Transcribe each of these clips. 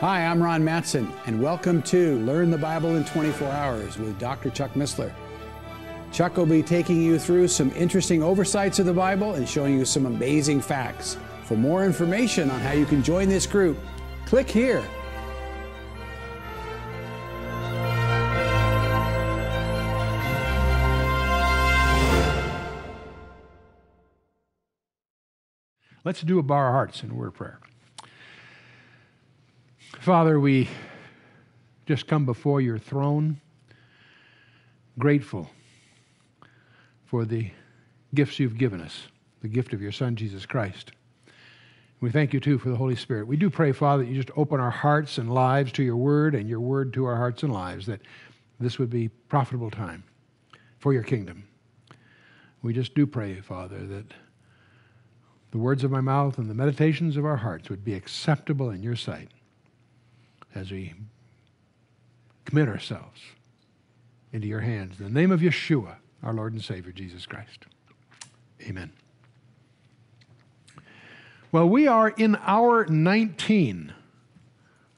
Hi, I'm Ron Matson, and welcome to Learn the Bible in 24 Hours with Dr. Chuck Missler. Chuck will be taking you through some interesting oversights of the Bible and showing you some amazing facts. For more information on how you can join this group, click here. Let's do a bow our hearts in a word of prayer. Father, we just come before your throne, grateful for the gifts you've given us, the gift of your Son, Jesus Christ. We thank you, too, for the Holy Spirit. We do pray, Father, that you just open our hearts and lives to your word and your word to our hearts and lives, that this would be profitable time for your kingdom. We just do pray, Father, that the words of my mouth and the meditations of our hearts would be acceptable in your sight, as we commit ourselves into your hands. In the name of Yeshua, our Lord and Savior, Jesus Christ. Amen. Well, we are in hour 19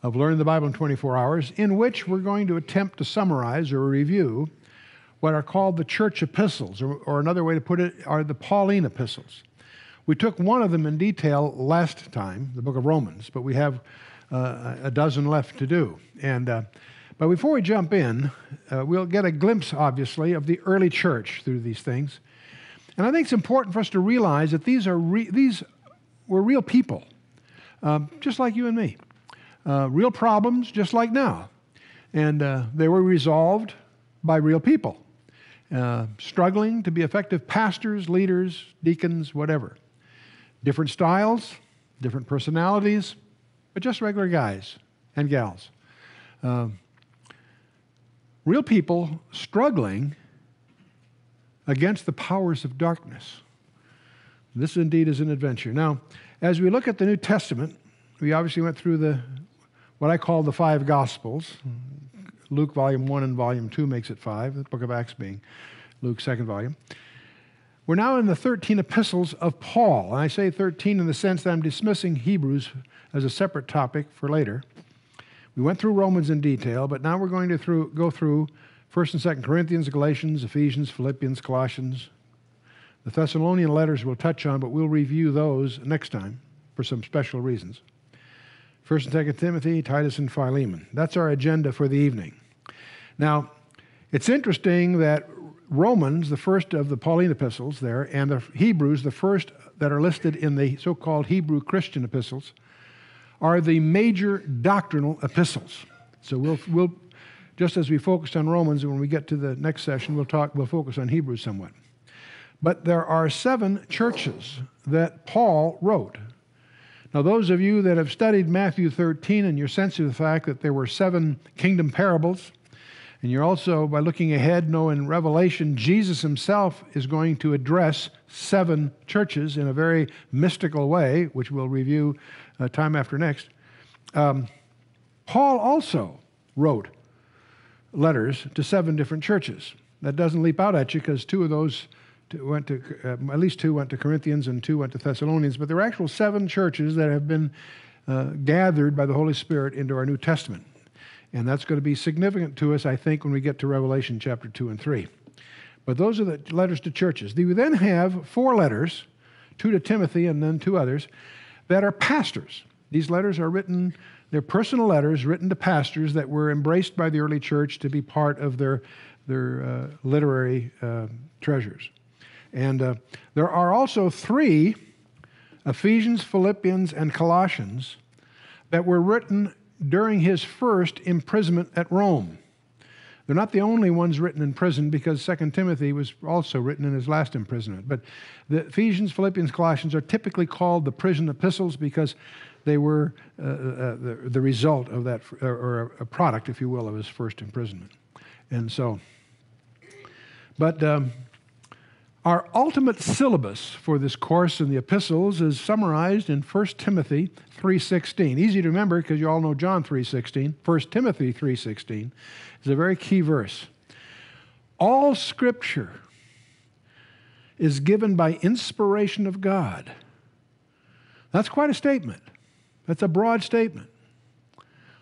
of Learn the Bible in 24 Hours, in which we're going to attempt to summarize or review what are called the church epistles, or another way to put it, are the Pauline epistles. We took one of them in detail last time, the book of Romans, but we have a dozen left to do. But before we jump in, we'll get a glimpse, obviously, of the early church through these things. And I think it's important for us to realize that these were real people, just like you and me. Real problems, just like now. And they were resolved by real people, struggling to be effective pastors, leaders, deacons, whatever. Different styles, different personalities, but just regular guys and gals. Real people struggling against the powers of darkness. This indeed is an adventure. Now, as we look at the New Testament, we obviously went through what I call the five Gospels. Luke volume 1 and volume 2 makes it 5, the book of Acts being Luke's second volume. We're now in the 13 epistles of Paul. And I say 13 in the sense that I'm dismissing Hebrews as a separate topic for later. We went through Romans in detail, but now we're going to go through 1st and 2nd Corinthians, Galatians, Ephesians, Philippians, Colossians. The Thessalonian letters we'll touch on, but we'll review those next time for some special reasons. 1st and 2nd Timothy, Titus, and Philemon. That's our agenda for the evening. Now, it's interesting that Romans, the first of the Pauline epistles there, and the Hebrews, the first that are listed in the so-called Hebrew Christian epistles, are the major doctrinal epistles. So we'll just as we focused on Romans, when we get to the next session, we'll focus on Hebrews somewhat. But there are 7 churches that Paul wrote. Now, those of you that have studied Matthew 13 and you're sensitive to the fact that there were 7 kingdom parables, and you're also, by looking ahead, know in Revelation, Jesus himself is going to address 7 churches in a very mystical way, which we'll review time after next. Paul also wrote letters to 7 different churches. That doesn't leap out at you because at least 2 went to Corinthians and 2 went to Thessalonians, but there are actual 7 churches that have been gathered by the Holy Spirit into our New Testament. And that's going to be significant to us, I think, when we get to Revelation chapter 2 and 3. But those are the letters to churches. We then have 4 letters, 2 to Timothy and then 2 others, that are pastors. These letters are written, they're personal letters written to pastors that were embraced by the early church to be part of their literary treasures. And there are also 3, Ephesians, Philippians, and Colossians, that were written during his first imprisonment at Rome. They're not the only ones written in prison, because 2 Timothy was also written in his last imprisonment. But the Ephesians, Philippians, Colossians are typically called the prison epistles because they were the result of that, or a product, if you will, of his first imprisonment. And so, but our ultimate syllabus for this course in the epistles is summarized in 1 Timothy 3:16. Easy to remember because you all know John 3:16. 1 Timothy 3:16 is a very key verse. All Scripture is given by inspiration of God. That's quite a statement. That's a broad statement.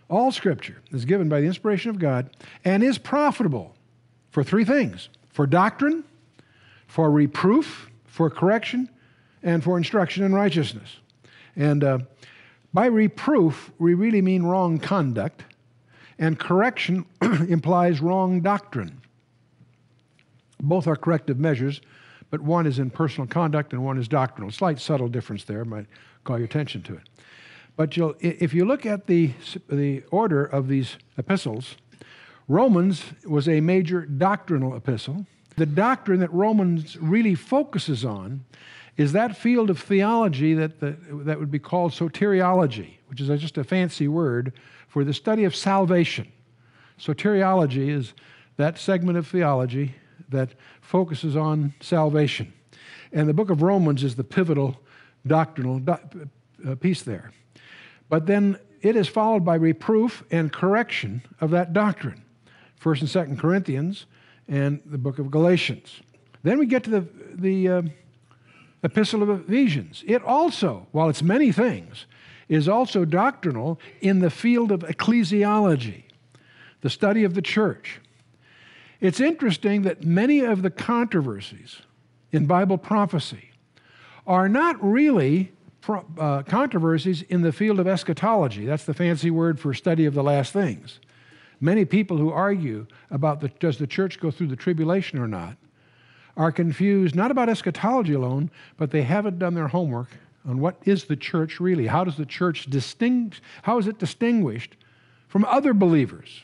All Scripture is given by the inspiration of God and is profitable for three things: for doctrine, for reproof, for correction, and for instruction in righteousness. And by reproof, we really mean wrong conduct, and correction implies wrong doctrine. Both are corrective measures, but one is in personal conduct and one is doctrinal. Slight subtle difference there, might call your attention to it. But if you look at the order of these epistles, Romans was a major doctrinal epistle. The doctrine that Romans really focuses on is that field of theology that would be called soteriology, which is just a fancy word for the study of salvation. Soteriology is that segment of theology that focuses on salvation. And the book of Romans is the pivotal doctrinal piece there. But then it is followed by reproof and correction of that doctrine. 1 and 2 Corinthians and the book of Galatians. Then we get to the Epistle of Ephesians. It also, while it's many things, is also doctrinal in the field of ecclesiology, the study of the church. It's interesting that many of the controversies in Bible prophecy are not really controversies in the field of eschatology. That's the fancy word for study of the last things. Many people who argue about does the church go through the tribulation or not are confused not about eschatology alone, but they haven't done their homework on what is the church really. How does the church how is it distinguished from other believers?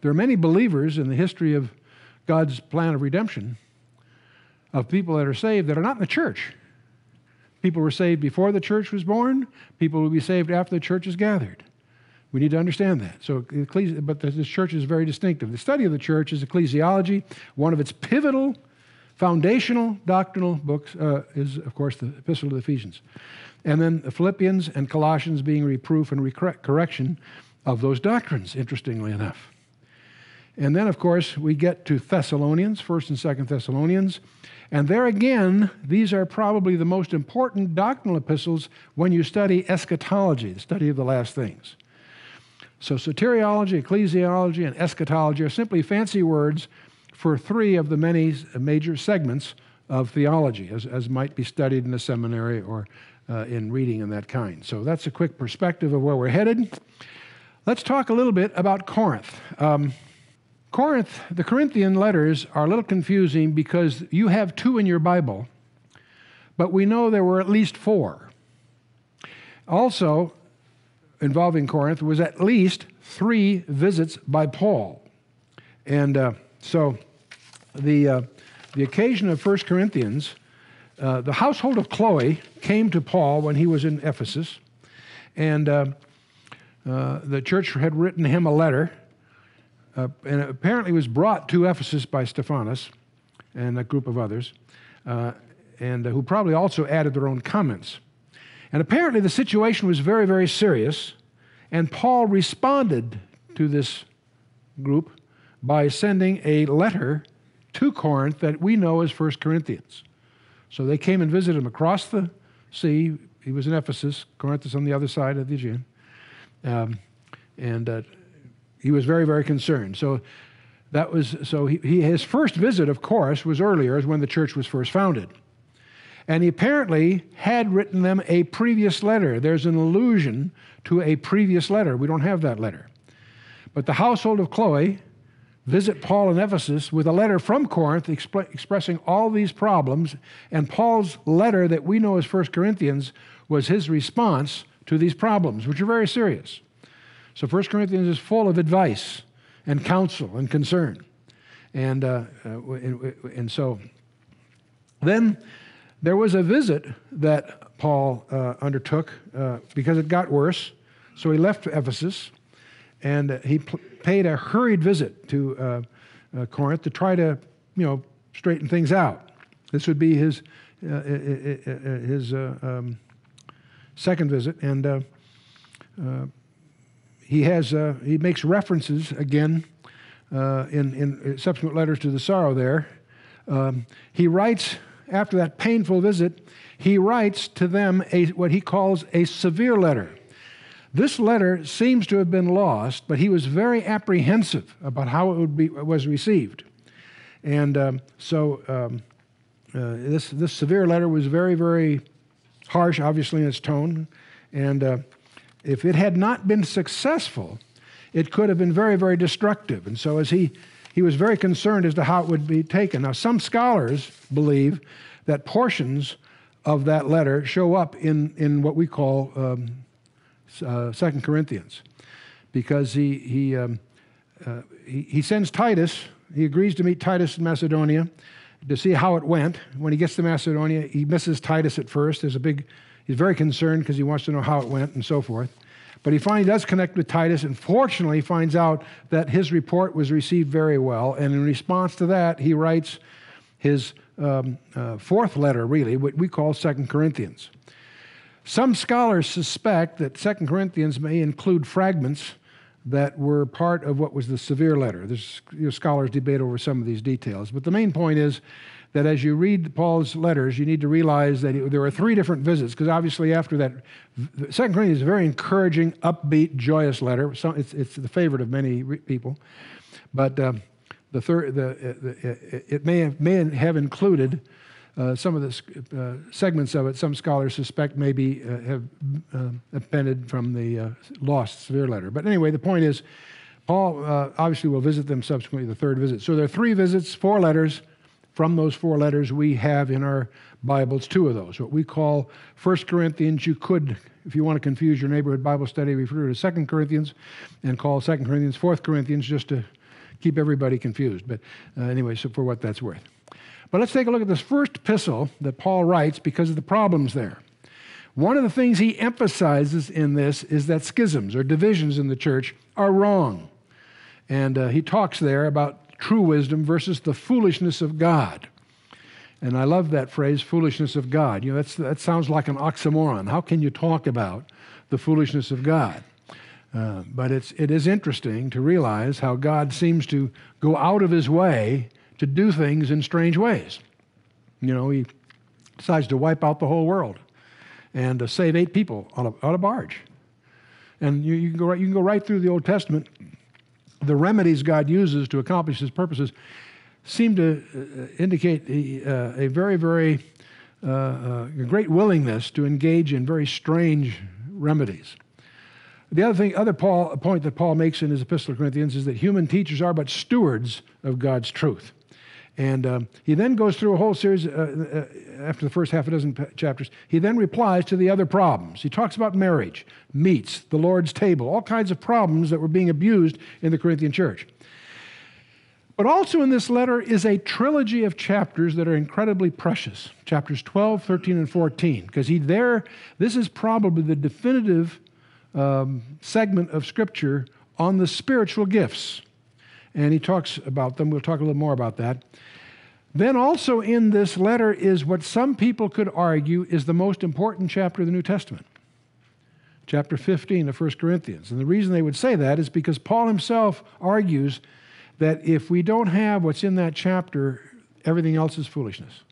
There are many believers in the history of God's plan of redemption of people that are saved that are not in the church. People were saved before the church was born. People will be saved after the church is gathered. We need to understand that. But this church is very distinctive. The study of the church is ecclesiology. One of its pivotal, foundational, doctrinal books is, of course, the Epistle to the Ephesians. And then the Philippians and Colossians being reproof and correction of those doctrines, interestingly enough. And then, of course, we get to Thessalonians, 1 and 2 Thessalonians. And there again, these are probably the most important doctrinal epistles when you study eschatology, the study of the last things. So soteriology, ecclesiology, and eschatology are simply fancy words for three of the many major segments of theology, as might be studied in a seminary or in reading and that kind. So that's a quick perspective of where we're headed. Let's talk a little bit about Corinth. The Corinthian letters are a little confusing because you have two in your Bible, but we know there were at least four. Also, involving Corinth was at least three visits by Paul. And so the occasion of 1 Corinthians, the household of Chloe came to Paul when he was in Ephesus, and the church had written him a letter. And it apparently was brought to Ephesus by Stephanas and a group of others, who probably also added their own comments. And apparently the situation was very, very serious, and Paul responded to this group by sending a letter to Corinth that we know as 1 Corinthians. So they came and visited him across the sea. He was in Ephesus. Corinth is on the other side of the Aegean. He was very, very concerned. His first visit, of course, was earlier, when the church was first founded. And he apparently had written them a previous letter. There's an allusion to a previous letter. We don't have that letter. But the household of Chloe visit Paul in Ephesus with a letter from Corinth expressing all these problems. And Paul's letter that we know as 1 Corinthians was his response to these problems, which are very serious. So 1 Corinthians is full of advice and counsel and concern. And so then there was a visit that Paul undertook because it got worse. So he left Ephesus, and he paid a hurried visit to Corinth to try to, straighten things out. This would be his second visit, and he makes references again in subsequent letters to the sorrow there. He writes, after that painful visit, he writes to them what he calls a severe letter. This letter seems to have been lost, but he was very apprehensive about how it would be, was received. And this severe letter was very, very harsh, obviously, in its tone. And if it had not been successful, it could have been very, very destructive. And so as he was very concerned as to how it would be taken. Now, some scholars believe that portions of that letter show up in what we call 2 Corinthians, because he sends Titus. He agrees to meet Titus in Macedonia to see how it went. When he gets to Macedonia, he misses Titus at first. He's very concerned because he wants to know how it went and so forth. But he finally does connect with Titus, and fortunately finds out that his report was received very well. And in response to that, he writes his fourth letter, really, what we call 2 Corinthians. Some scholars suspect that 2 Corinthians may include fragments that were part of what was the severe letter. There's, scholars debate over some of these details. But the main point is that as you read Paul's letters, you need to realize that there were three different visits, because obviously after that, 2 Corinthians is a very encouraging, upbeat, joyous letter. So it's the favorite of many people. But it may have included some of the segments of it, some scholars suspect maybe have appended from the lost severe letter. But anyway, the point is, Paul obviously will visit them subsequently, the third visit. So there are three visits, four letters. From those four letters, we have in our Bibles two of those, what we call 1 Corinthians. You could, if you want to confuse your neighborhood Bible study, refer to 2 Corinthians and call 2 Corinthians 4 Corinthians just to keep everybody confused. But anyway, so for what that's worth. But let's take a look at this first epistle that Paul writes because of the problems there. One of the things he emphasizes in this is that schisms or divisions in the church are wrong. And he talks there about true wisdom versus the foolishness of God. And I love that phrase, foolishness of God. You know, that sounds like an oxymoron. How can you talk about the foolishness of God? But it is interesting to realize how God seems to go out of his way to do things in strange ways. You know, he decides to wipe out the whole world and save 8 people on a barge. And you can go right through the Old Testament. The remedies God uses to accomplish his purposes seem to indicate a very, very great willingness to engage in very strange remedies. The other point that Paul makes in his epistle to Corinthians is that human teachers are but stewards of God's truth. And he then goes through a whole series, after the first half a dozen chapters, he then replies to the other problems. He talks about marriage, meats, the Lord's table, all kinds of problems that were being abused in the Corinthian church. But also in this letter is a trilogy of chapters that are incredibly precious, chapters 12, 13, and 14, because this is probably the definitive segment of Scripture on the spiritual gifts. And he talks about them. We'll talk a little more about that. Then also in this letter is what some people could argue is the most important chapter of the New Testament, chapter 15 of 1 Corinthians. And the reason they would say that is because Paul himself argues that if we don't have what's in that chapter, everything else is foolishness.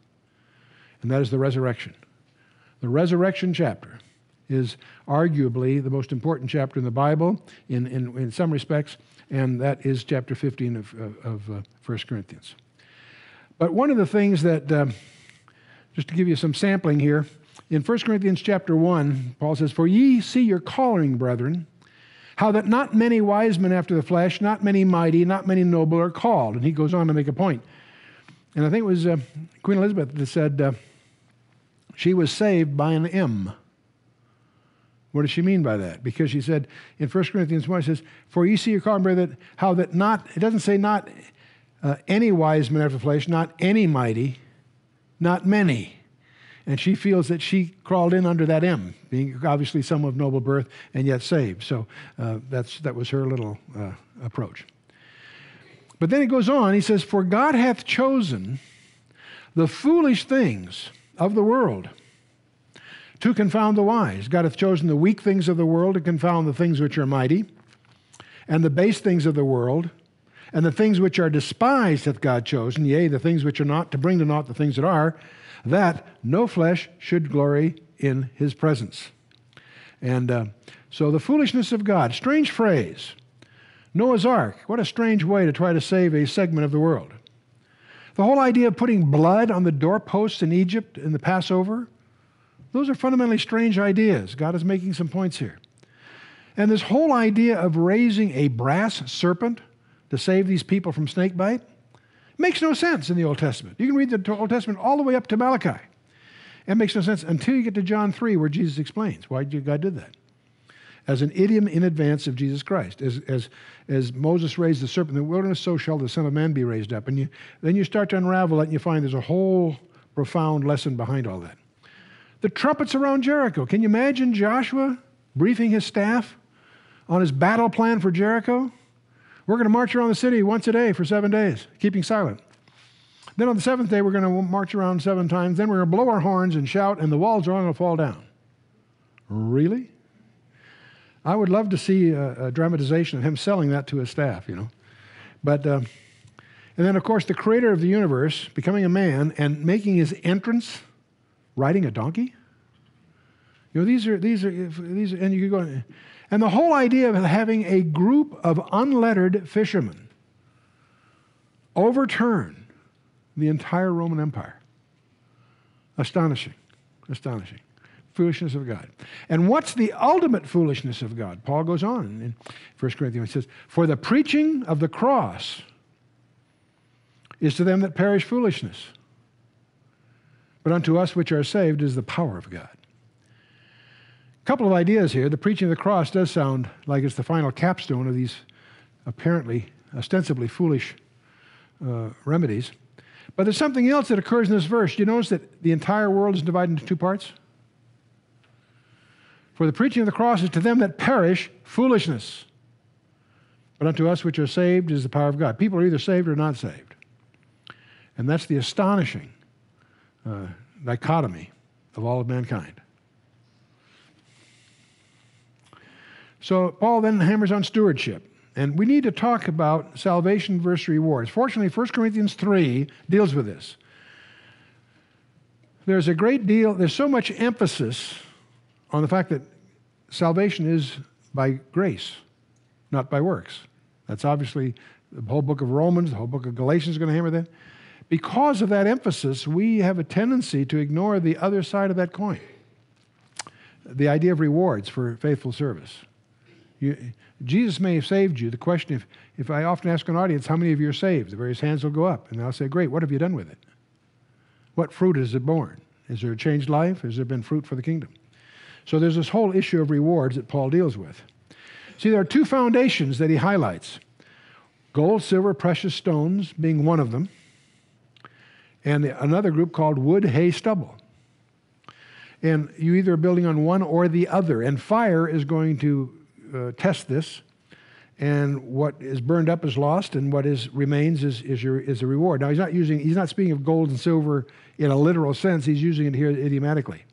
And that is the resurrection. The resurrection chapter is arguably the most important chapter in the Bible in some respects, and that is chapter 15 of 1 Corinthians. But one of the things that, just to give you some sampling here, in 1 Corinthians chapter 1, Paul says, "For ye see your calling, brethren, how that not many wise men after the flesh, not many mighty, not many noble are called." And he goes on to make a point. And I think it was Queen Elizabeth that said she was saved by an M. What does she mean by that? Because she said in 1 Corinthians 1, it says, "For ye see your calling, brethren, how that not," it doesn't say not any wise men after the flesh, not any mighty, not many. And she feels that she crawled in under that M, being obviously some of noble birth and yet saved. So that was her little approach. But then it goes on, he says, "For God hath chosen the foolish things of the world to confound the wise. God hath chosen the weak things of the world to confound the things which are mighty, and the base things of the world, and the things which are despised hath God chosen, yea, the things which are not, to bring to naught the things that are, that no flesh should glory in his presence." And so the foolishness of God, strange phrase. Noah's Ark, what a strange way to try to save a segment of the world. The whole idea of putting blood on the doorposts in Egypt in the Passover, those are fundamentally strange ideas. God is making some points here. And this whole idea of raising a brass serpent to save these people from snake bite makes no sense in the Old Testament. You can read the Old Testament all the way up to Malachi. It makes no sense until you get to John 3, where Jesus explains why God did that. As an idiom in advance of Jesus Christ. As Moses raised the serpent in the wilderness, so shall the Son of Man be raised up. And then you start to unravel it, and you find there's a whole profound lesson behind all that. The trumpets around Jericho. Can you imagine Joshua briefing his staff on his battle plan for Jericho? We're going to march around the city once a day for 7 days, keeping silent. Then on the seventh day, we're going to march around 7 times. Then we're going to blow our horns and shout, and the walls are all going to fall down. Really? I would love to see a dramatization of him selling that to his staff, you know. But, and then, of course, the creator of the universe becoming a man and making his entrance riding a donkey. You know, these are, and you could go, and the whole idea of having a group of unlettered fishermen overturn the entire Roman Empire. Astonishing, astonishing. Foolishness of God. And what's the ultimate foolishness of God? Paul goes on in 1 Corinthians. He says, for the preaching of the cross is to them that perish foolishness, but unto us which are saved is the power of God. A couple of ideas here. The preaching of the cross does sound like it's the final capstone of these apparently, ostensibly foolish remedies. But there's something else that occurs in this verse. You notice that the entire world is divided into 2 parts? For the preaching of the cross is to them that perish foolishness, but unto us which are saved is the power of God. People are either saved or not saved. And that's the astonishing dichotomy of all of mankind. So Paul then hammers on stewardship. And we need to talk about salvation versus rewards. Fortunately, 1 Corinthians 3 deals with this. There's a great deal, there's so much emphasis on the fact that salvation is by grace, not by works. That's obviously the whole book of Romans, the whole book of Galatians is going to hammer that. Because of that emphasis, we have a tendency to ignore the other side of that coin, the idea of rewards for faithful service. Jesus may have saved you. The question, if I often ask an audience, how many of you are saved? The various hands will go up, and I'll say, great, what have you done with it? What fruit has it borne? Is there a changed life? Has there been fruit for the kingdom? So there's this whole issue of rewards that Paul deals with. See, there are 2 foundations that he highlights. Gold, silver, precious stones being one of them. And another group called wood, hay, stubble. And you either are building on one or the other. And fire is going to test this. And what is burned up is lost. And what remains is a reward. Now, he's not speaking of gold and silver in a literal sense. He's using it here idiomatically.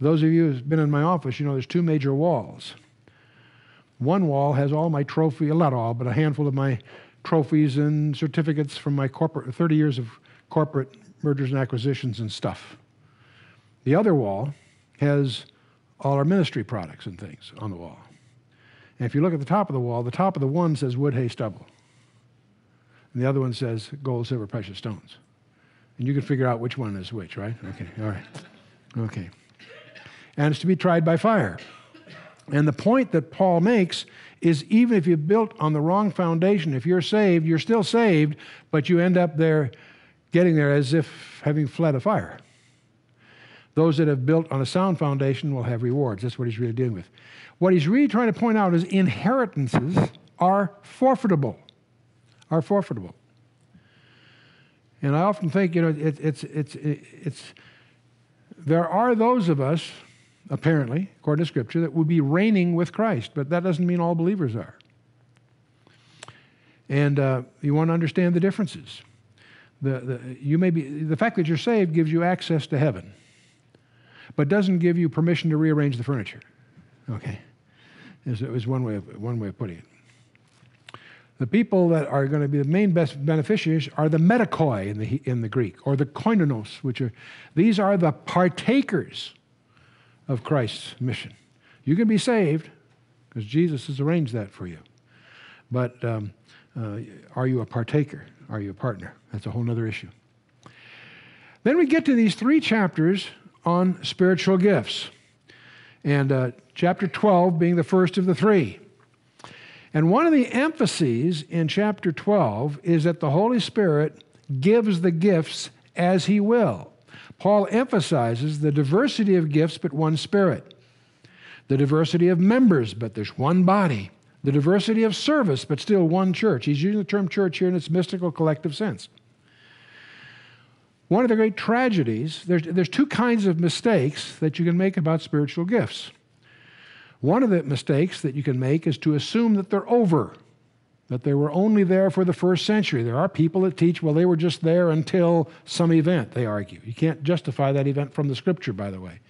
Those of you who've been in my office, you know there's 2 major walls. One wall has all my trophy, not all, but a handful of my trophies and certificates from my corporate, 30 years of corporate mergers and acquisitions and stuff. The other wall has all our ministry products and things on the wall. And if you look at the top of the wall, the top of the one says wood, hay, stubble. And the other one says gold, silver, precious stones. And you can figure out which one is which, right? Okay, all right. Okay. And it's to be tried by fire. And the point that Paul makes is even if you built on the wrong foundation, if you're saved, you're still saved, but you end up there, getting there as if having fled a fire. Those that have built on a sound foundation will have rewards. That's what he's really dealing with. What he's really trying to point out is inheritances are forfeitable, are forfeitable. And I often think, you know, there are those of us, apparently, according to Scripture, that would be reigning with Christ, but that doesn't mean all believers are. And you want to understand the differences. The fact that you're saved gives you access to heaven, but doesn't give you permission to rearrange the furniture. Okay, is one way of putting it. The people that are going to be the main best beneficiaries are the medikoi in the Greek, or the koinonos, which are the partakers of Christ's mission. You can be saved because Jesus has arranged that for you. But are you a partaker? Are you a partner? That's a whole other issue. Then we get to these three chapters on spiritual gifts. And chapter 12 being the first of the three. And one of the emphases in chapter 12 is that the Holy Spirit gives the gifts as He will. Paul emphasizes the diversity of gifts but one Spirit. The diversity of members but there's one body. The diversity of service but still one church. He's using the term church here in its mystical collective sense. One of the great tragedies, there's two kinds of mistakes that you can make about spiritual gifts. One of the mistakes that you can make is to assume that they're over, that they were only there for the first century. There are people that teach, well, they were just there until some event, they argue. You can't justify that event from the Scripture, by the way.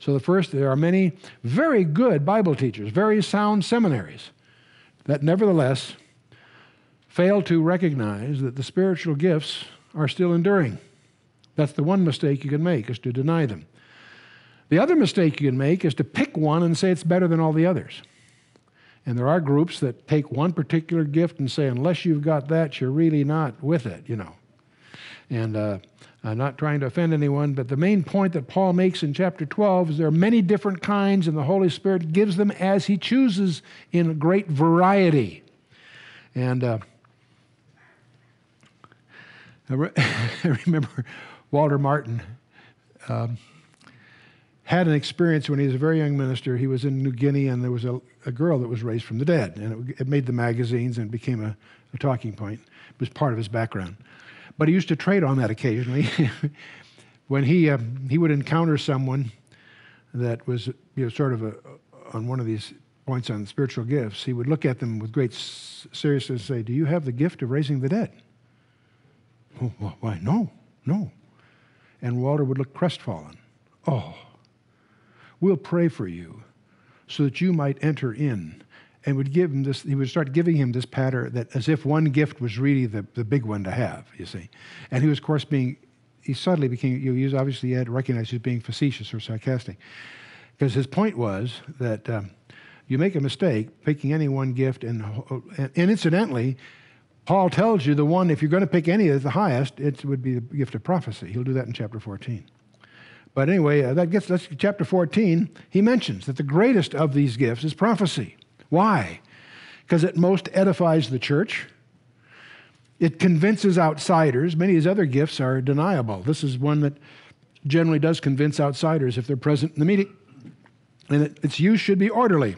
So there are many very good Bible teachers, very sound seminaries, that nevertheless fail to recognize that the spiritual gifts are still enduring. That's the one mistake you can make, is to deny them. The other mistake you can make is to pick one and say it's better than all the others. And there are groups that take one particular gift and say, unless you've got that, you're really not with it, you know. And I'm not trying to offend anyone, but the main point that Paul makes in chapter 12 is there are many different kinds, and the Holy Spirit gives them as He chooses in great variety. And I remember Walter Martin had an experience when he was a very young minister. He was in New Guinea, and there was a girl that was raised from the dead. And it made the magazines and became a talking point. It was part of his background. But he used to trade on that occasionally. When he would encounter someone that was sort of on one of these points on spiritual gifts, he would look at them with great seriousness and say, do you have the gift of raising the dead? Oh, why? No. And Walter would look crestfallen. Oh. We'll pray for you so that you might enter in. And would give him this, he would start giving him this patter that as if one gift was really the big one to have, you see. And he was, of course, he suddenly became, obviously you had to recognize he was being facetious or sarcastic. Because his point was that you make a mistake picking any one gift, and incidentally, Paul tells you the one, if you're going to pick any of the highest, it would be the gift of prophecy. He'll do that in chapter 14. But anyway, that's chapter 14. He mentions that the greatest of these gifts is prophecy. Why? Because it most edifies the church. It convinces outsiders. Many of these other gifts are deniable. This is one that generally does convince outsiders if they're present in the meeting. And its use should be orderly.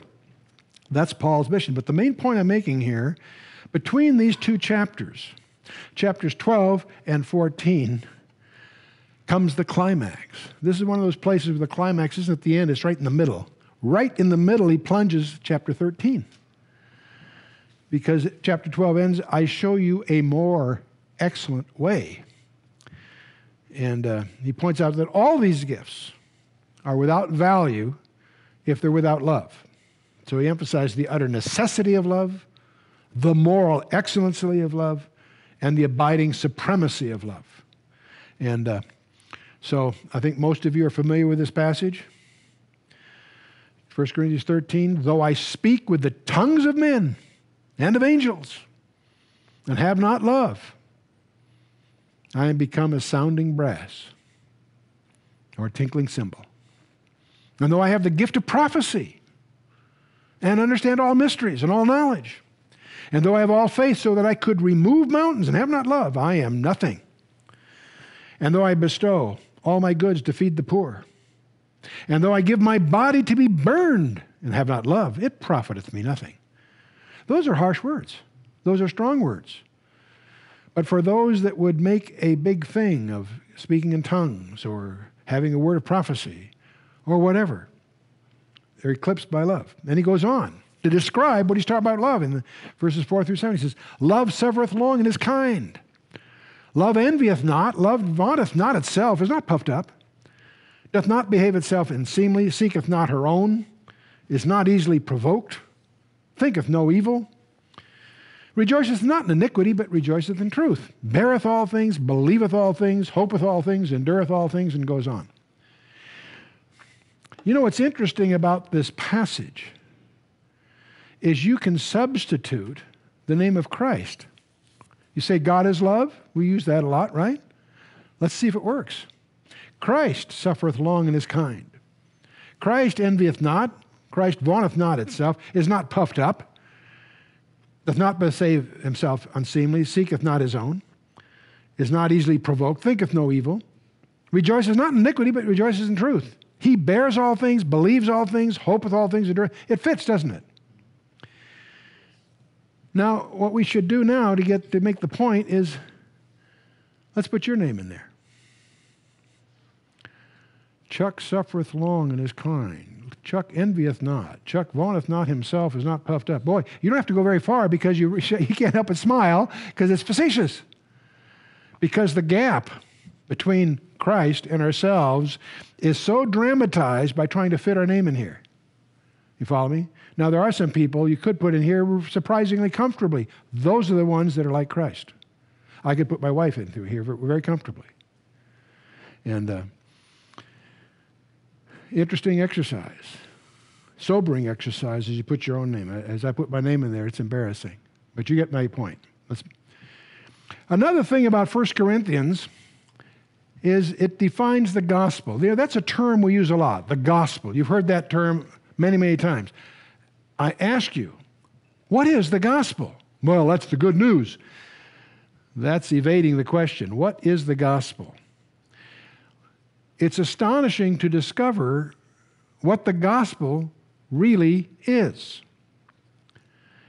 That's Paul's mission. But the main point I'm making here, between these two chapters, chapters 12 and 14, comes the climax. This is one of those places where the climax isn't at the end, it's right in the middle. Right in the middle, he plunges chapter 13. Because chapter 12 ends, I show you a more excellent way. And he points out that all these gifts are without value if they're without love. So he emphasized the utter necessity of love, the moral excellency of love, and the abiding supremacy of love. And so I think most of you are familiar with this passage. 1 Corinthians 13, though I speak with the tongues of men and of angels and have not love, I am become a sounding brass or a tinkling cymbal. And though I have the gift of prophecy and understand all mysteries and all knowledge, and though I have all faith so that I could remove mountains and have not love, I am nothing. And though I bestow all my goods to feed the poor, and though I give my body to be burned and have not love, it profiteth me nothing. Those are harsh words. Those are strong words. But for those that would make a big thing of speaking in tongues or having a word of prophecy or whatever, they're eclipsed by love. And he goes on to describe what he's talking about love in verses 4 through 7. He says, love suffereth long and is kind. Love envieth not. Love vaunteth not itself, is not puffed up, doth not behave itself unseemly, seeketh not her own, is not easily provoked, thinketh no evil, rejoiceth not in iniquity, but rejoiceth in truth, beareth all things, believeth all things, hopeth all things, endureth all things, and goes on. You know what's interesting about this passage is you can substitute the name of Christ. You say God is love. We use that a lot, right? Let's see if it works. Christ suffereth long and is kind. Christ envieth not. Christ vaunteth not itself, is not puffed up, doth not besave himself unseemly, seeketh not his own, is not easily provoked, thinketh no evil, rejoices not in iniquity, but rejoices in truth. He bears all things, believes all things, hopeth all things. It fits, doesn't it? Now, what we should do now to make the point is, let's put your name in there. Chuck suffereth long and is kind. Chuck envieth not. Chuck vaunteth not himself, is not puffed up. Boy, you don't have to go very far because you can't help but smile because it's facetious. Because the gap between Christ and ourselves is so dramatized by trying to fit our name in here. You follow me? Now, there are some people you could put in here surprisingly comfortably. Those are the ones that are like Christ. I could put my wife in through here very comfortably. And interesting exercise, sobering exercise as you put your own name. As I put my name in there, it's embarrassing. But you get my point. Another thing about 1 Corinthians is it defines the gospel. That's a term we use a lot, the gospel. You've heard that term many, many times. I ask you, what is the gospel? Well, that's the good news. That's evading the question. What is the gospel? It's astonishing to discover what the gospel really is.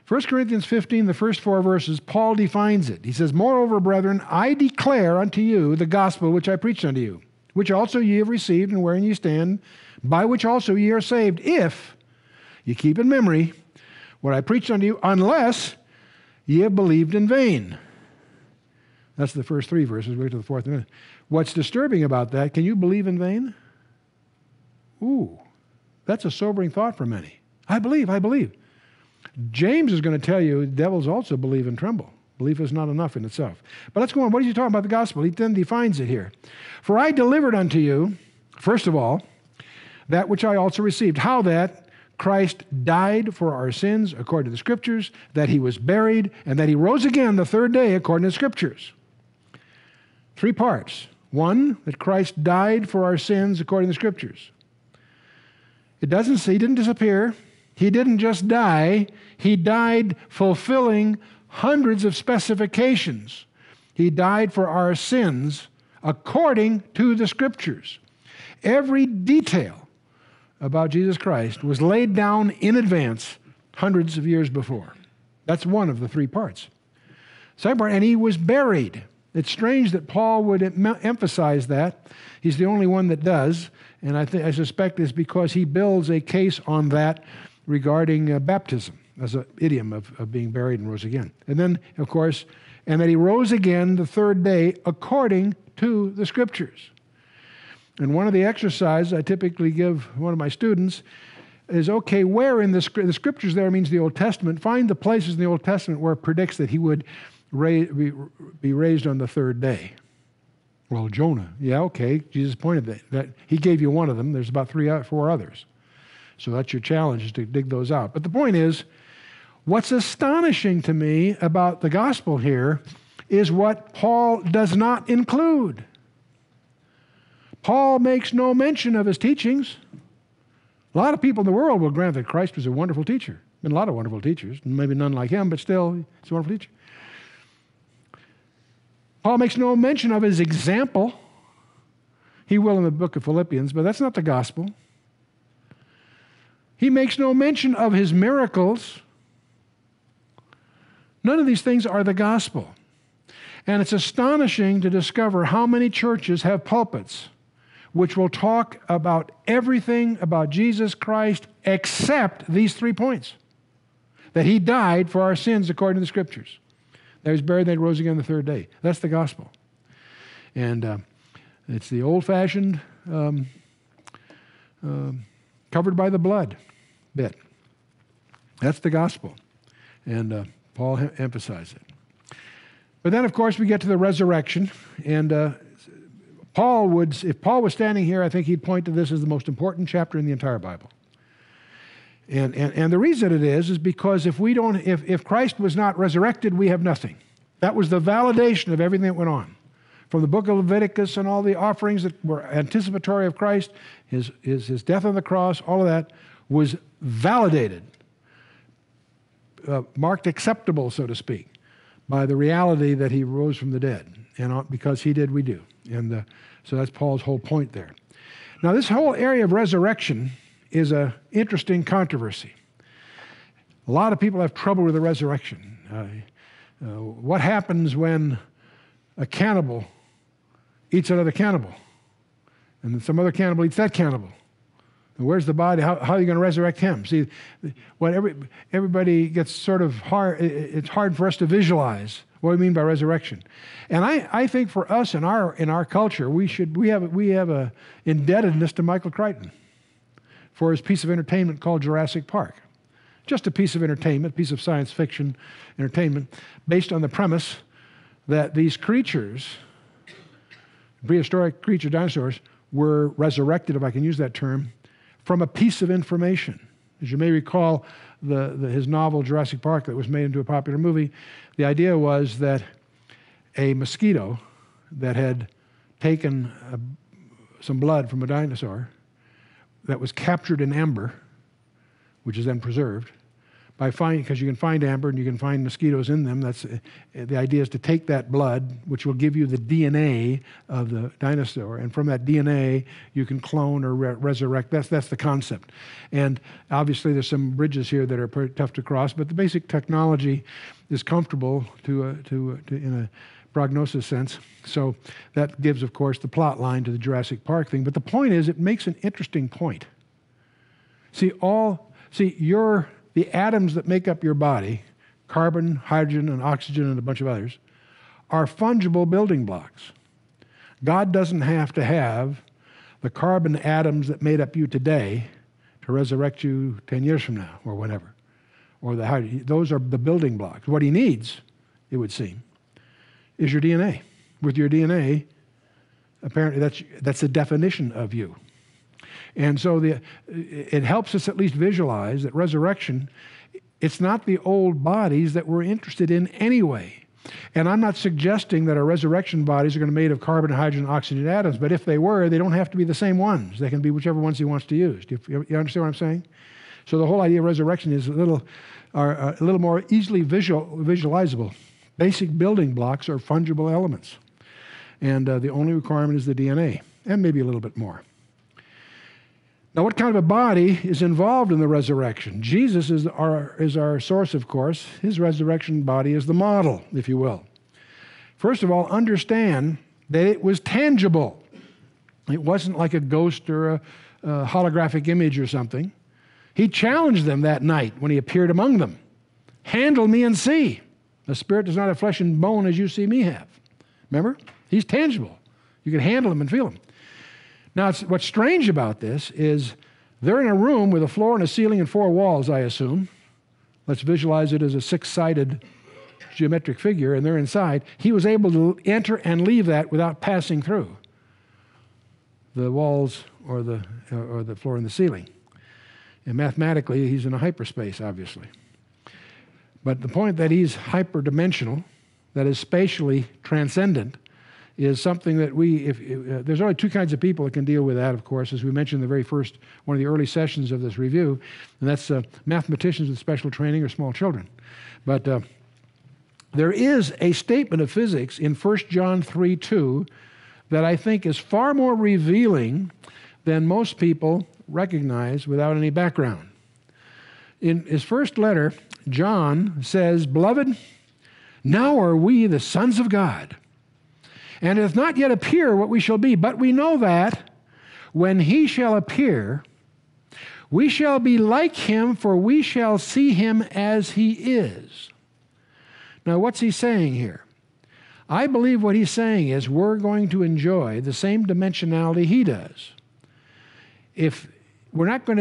1 Corinthians 15, the first four verses, Paul defines it. He says, "Moreover, brethren, I declare unto you the gospel which I preached unto you, which also ye have received and wherein ye stand, by which also ye are saved, if ye keep in memory what I preached unto you, unless ye have believed in vain." That's the first three verses. We'll get to the fourth in a minute. What's disturbing about that, can you believe in vain? Ooh, that's a sobering thought for many. I believe. James is going to tell you devils also believe and tremble. Belief is not enough in itself. But let's go on. What is he talking about the gospel? He then defines it here. "For I delivered unto you, first of all, that which I also received, how that Christ died for our sins according to the Scriptures, that he was buried, and that he rose again the third day according to the Scriptures." Three parts. One, that Christ died for our sins according to the Scriptures. It doesn't say he didn't disappear. He didn't just die. He died fulfilling hundreds of specifications. He died for our sins according to the Scriptures. Every detail about Jesus Christ was laid down in advance hundreds of years before. That's one of the three parts. Second part, and he was buried. It's strange that Paul would emphasize that. He's the only one that does. And I suspect it's because he builds a case on that regarding baptism as an idiom of being buried and rose again. And then, of course, and that he rose again the third day according to the Scriptures. And one of the exercises I typically give one of my students is, okay, where in the Scriptures there means the Old Testament, find the places in the Old Testament where it predicts that he would be raised on the third day. Well, Jonah. Yeah, okay. Jesus pointed that he gave you one of them. There's about three or four others. So that's your challenge, is to dig those out. But the point is, what's astonishing to me about the gospel here is what Paul does not include. Paul makes no mention of his teachings. A lot of people in the world will grant that Christ was a wonderful teacher. Been a lot of wonderful teachers, maybe none like him, but still, he's a wonderful teacher. Paul makes no mention of his example. He will in the book of Philippians, but that's not the gospel. He makes no mention of his miracles. None of these things are the gospel. And it's astonishing to discover how many churches have pulpits which will talk about everything about Jesus Christ except these three points. That he died for our sins according to the Scriptures. That he was buried, that he rose again the third day. That's the gospel. And it's the old-fashioned covered by the blood bit. That's the gospel. And Paul emphasized it. But then, of course, we get to the resurrection. And Paul would, if Paul was standing here, I think he'd point to this as the most important chapter in the entire Bible. And the reason it is because if we don't, if Christ was not resurrected, we have nothing. That was the validation of everything that went on. From the book of Leviticus and all the offerings that were anticipatory of Christ, his death on the cross, all of that was validated, marked acceptable, so to speak, by the reality that he rose from the dead. And because he did, we do. So that's Paul's whole point there. Now, this whole area of resurrection is an interesting controversy. A lot of people have trouble with the resurrection. What happens when a cannibal eats another cannibal? And then some other cannibal eats that cannibal. And where's the body? How are you going to resurrect him? See, what everybody gets sort of hard, it's hard for us to visualize what we mean by resurrection. And I think for us in our culture, we have a indebtedness to Michael Crichton for his piece of entertainment called Jurassic Park. Just a piece of entertainment, piece of science fiction entertainment, based on the premise that these creatures, prehistoric creature dinosaurs, were resurrected, if I can use that term, from a piece of information. As you may recall, his novel Jurassic Park that was made into a popular movie, the idea was that a mosquito that had taken some blood from a dinosaur that was captured in amber, which is then preserved, because you can find amber and you can find mosquitoes in them. That's the idea, is to take that blood, which will give you the DNA of the dinosaur, and from that DNA you can clone or resurrect. That's the concept. And obviously there's some bridges here that are pretty tough to cross, but the basic technology is comfortable to in a prognosis sense. So that gives, of course, the plot line to the Jurassic Park thing. But the point is, it makes an interesting point. The atoms that make up your body, carbon, hydrogen, and oxygen, and a bunch of others, are fungible building blocks. God doesn't have to have the carbon atoms that made up you today to resurrect you 10 years from now, or whatever, or the hydrogen. Those are the building blocks. What he needs, it would seem, is your DNA. With your DNA, apparently that's the definition of you. And so it helps us at least visualize that resurrection, it's not the old bodies that we're interested in anyway. And I'm not suggesting that our resurrection bodies are going to be made of carbon, hydrogen, oxygen atoms, but if they were, they don't have to be the same ones. They can be whichever ones he wants to use. Do you understand what I'm saying? So the whole idea of resurrection is a little more easily visualizable. Basic building blocks are fungible elements. And the only requirement is the DNA, and maybe a little bit more. Now, what kind of a body is involved in the resurrection? Jesus is our source, of course. His resurrection body is the model, if you will. First of all, understand that it was tangible. It wasn't like a ghost or a holographic image or something. He challenged them that night when he appeared among them. Handle me and see. The spirit does not have flesh and bone as you see me have. Remember? He's tangible. You can handle him and feel him. Now, what's strange about this is they're in a room with a floor and a ceiling and four walls, I assume. Let's visualize it as a six-sided geometric figure, and they're inside. He was able to enter and leave that without passing through the walls or the floor and the ceiling. And mathematically, he's in a hyperspace, obviously. But the point that he's hyperdimensional, that is spatially transcendent, is something that there's only two kinds of people that can deal with that, of course, as we mentioned in the very first, one of the early sessions of this review, and that's mathematicians with special training or small children. But there is a statement of physics in 1 John 3:2 that I think is far more revealing than most people recognize without any background. In his first letter, John says, "Beloved, now are we the sons of God. And it doth not yet appear what we shall be, but we know that when he shall appear, we shall be like him, for we shall see him as he is." Now, what's he saying here? I believe what he's saying is we're going to enjoy the same dimensionality he does. If we're not going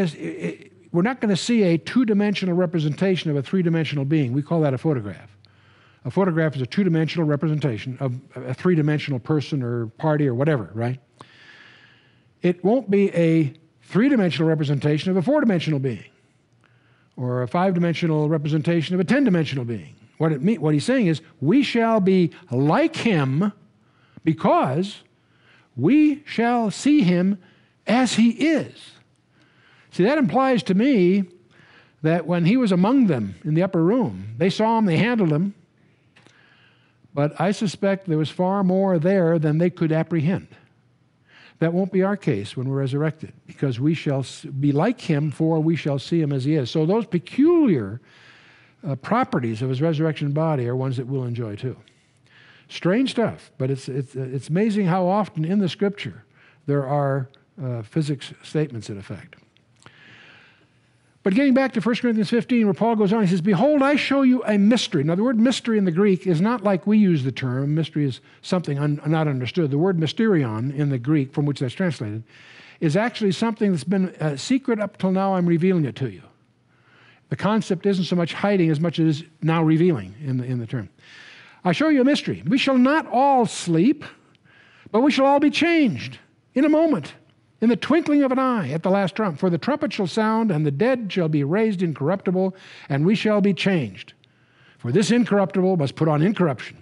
to see a two-dimensional representation of a three-dimensional being. We call that a photograph. A photograph is a two-dimensional representation of a three-dimensional person or party or whatever, right? It won't be a three-dimensional representation of a four-dimensional being or a five-dimensional representation of a 10-dimensional being. What he's saying is we shall be like him because we shall see him as he is. See, that implies to me that when he was among them in the upper room, they saw him, they handled him, but I suspect there was far more there than they could apprehend. That won't be our case when we're resurrected, because we shall be like him, for we shall see him as he is. So those peculiar properties of his resurrection body are ones that we'll enjoy too. Strange stuff, but it's amazing how often in the Scripture there are physics statements in effect. But getting back to 1 Corinthians 15, where Paul goes on, he says, "Behold, I show you a mystery." Now, the word mystery in the Greek is not like we use the term. Mystery is something not understood. The word mysterion in the Greek, from which that's translated, is actually something that's been a secret up till now. I'm revealing it to you. The concept isn't so much hiding as much as now revealing in the term. "I show you a mystery. We shall not all sleep, but we shall all be changed in a moment, in the twinkling of an eye, at the last trump. For the trumpet shall sound, and the dead shall be raised incorruptible, and we shall be changed. For this incorruptible must put on incorruption,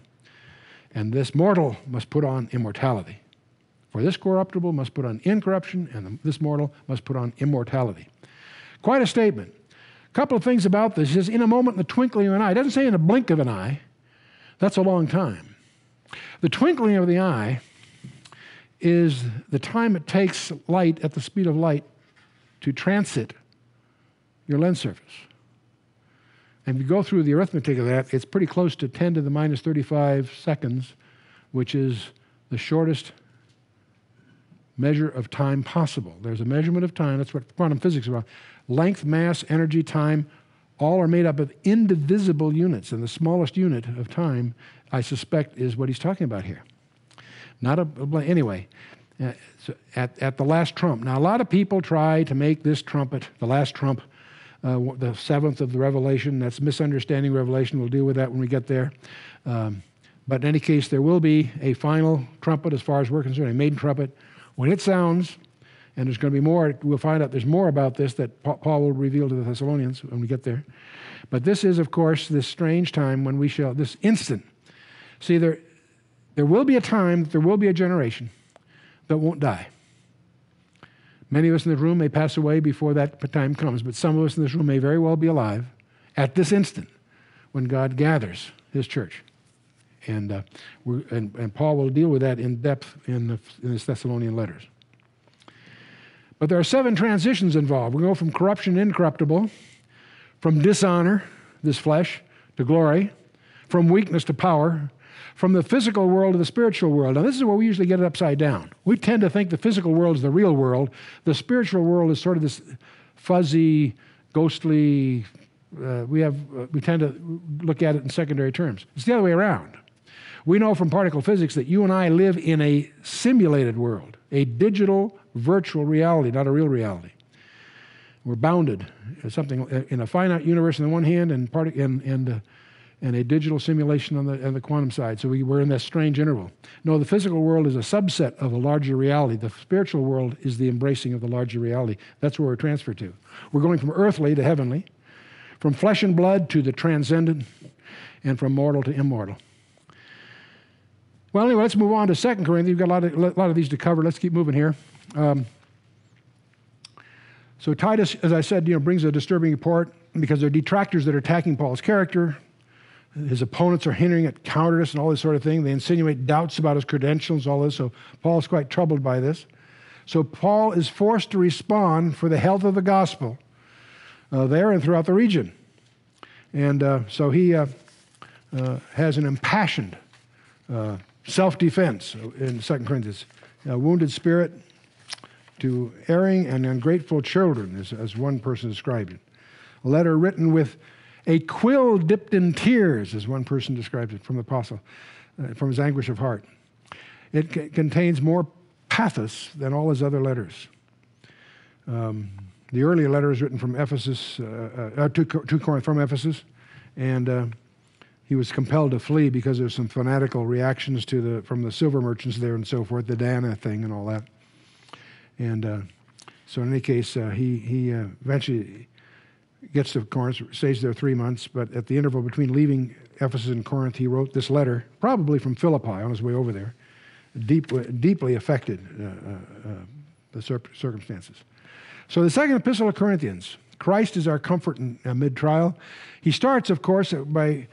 and this mortal must put on immortality. For this corruptible must put on incorruption, and this mortal must put on immortality." Quite a statement. A couple of things about this. It says, in a moment, in the twinkling of an eye. It doesn't say in a blink of an eye. That's a long time. The twinkling of the eye is the time it takes light at the speed of light to transit your lens surface. And if you go through the arithmetic of that, it's pretty close to 10 to the minus 35 seconds, which is the shortest measure of time possible. There's a measurement of time. That's what quantum physics is about. Length, mass, energy, time, all are made up of indivisible units. And the smallest unit of time, I suspect, is what he's talking about here. So at the last trump. Now, a lot of people try to make this trumpet, the last trump, the seventh of the Revelation. That's misunderstanding Revelation. We'll deal with that when we get there. But in any case, there will be a final trumpet as far as we're concerned, a maiden trumpet. When it sounds, and there's going to be more, we'll find out there's more about this that Paul will reveal to the Thessalonians when we get there. But this is, of course, this strange time when we shall, this instant. See, there will be a time, there will be a generation that won't die. Many of us in this room may pass away before that time comes, but some of us in this room may very well be alive at this instant when God gathers his church. And Paul will deal with that in depth in his Thessalonian letters. But there are seven transitions involved. We go from corruption to incorruptible, from dishonor, this flesh, to glory, from weakness to power, from the physical world to the spiritual world. Now, this is where we usually get it upside down. We tend to think the physical world is the real world. The spiritual world is sort of this fuzzy, ghostly. We tend to look at it in secondary terms. It's the other way around. We know from particle physics that you and I live in a simulated world, a digital, virtual reality, not a real reality. We're bounded something in a finite universe on the one hand, and a digital simulation on the quantum side. So we're in this strange interval. No, the physical world is a subset of a larger reality. The spiritual world is the embracing of the larger reality. That's where we're transferred to. We're going from earthly to heavenly, from flesh and blood to the transcendent, and from mortal to immortal. Well, anyway, let's move on to 2 Corinthians. We've got a lot of these to cover. Let's keep moving here. So Titus, as I said, brings a disturbing report because there are detractors that are attacking Paul's character. His opponents are hindering at cowardice and all this sort of thing. They insinuate doubts about his credentials, all this. So Paul's quite troubled by this. So Paul is forced to respond for the health of the gospel there and throughout the region. And so he has an impassioned self-defense in 2 Corinthians. A wounded spirit to erring and ungrateful children, as one person described it. A letter written with a quill dipped in tears, as one person described it, from the apostle, from his anguish of heart. It contains more pathos than all his other letters. The earlier letter is written from Ephesus, to Corinth, from Ephesus, and he was compelled to flee because there were some fanatical reactions from the silver merchants there and so forth, the Dana thing and all that. And so in any case, he eventually gets to Corinth, stays there 3 months, but at the interval between leaving Ephesus and Corinth, he wrote this letter, probably from Philippi on his way over there, deeply affected the circumstances. So the second epistle of Corinthians, Christ is our comfort in mid-trial. He starts, of course, by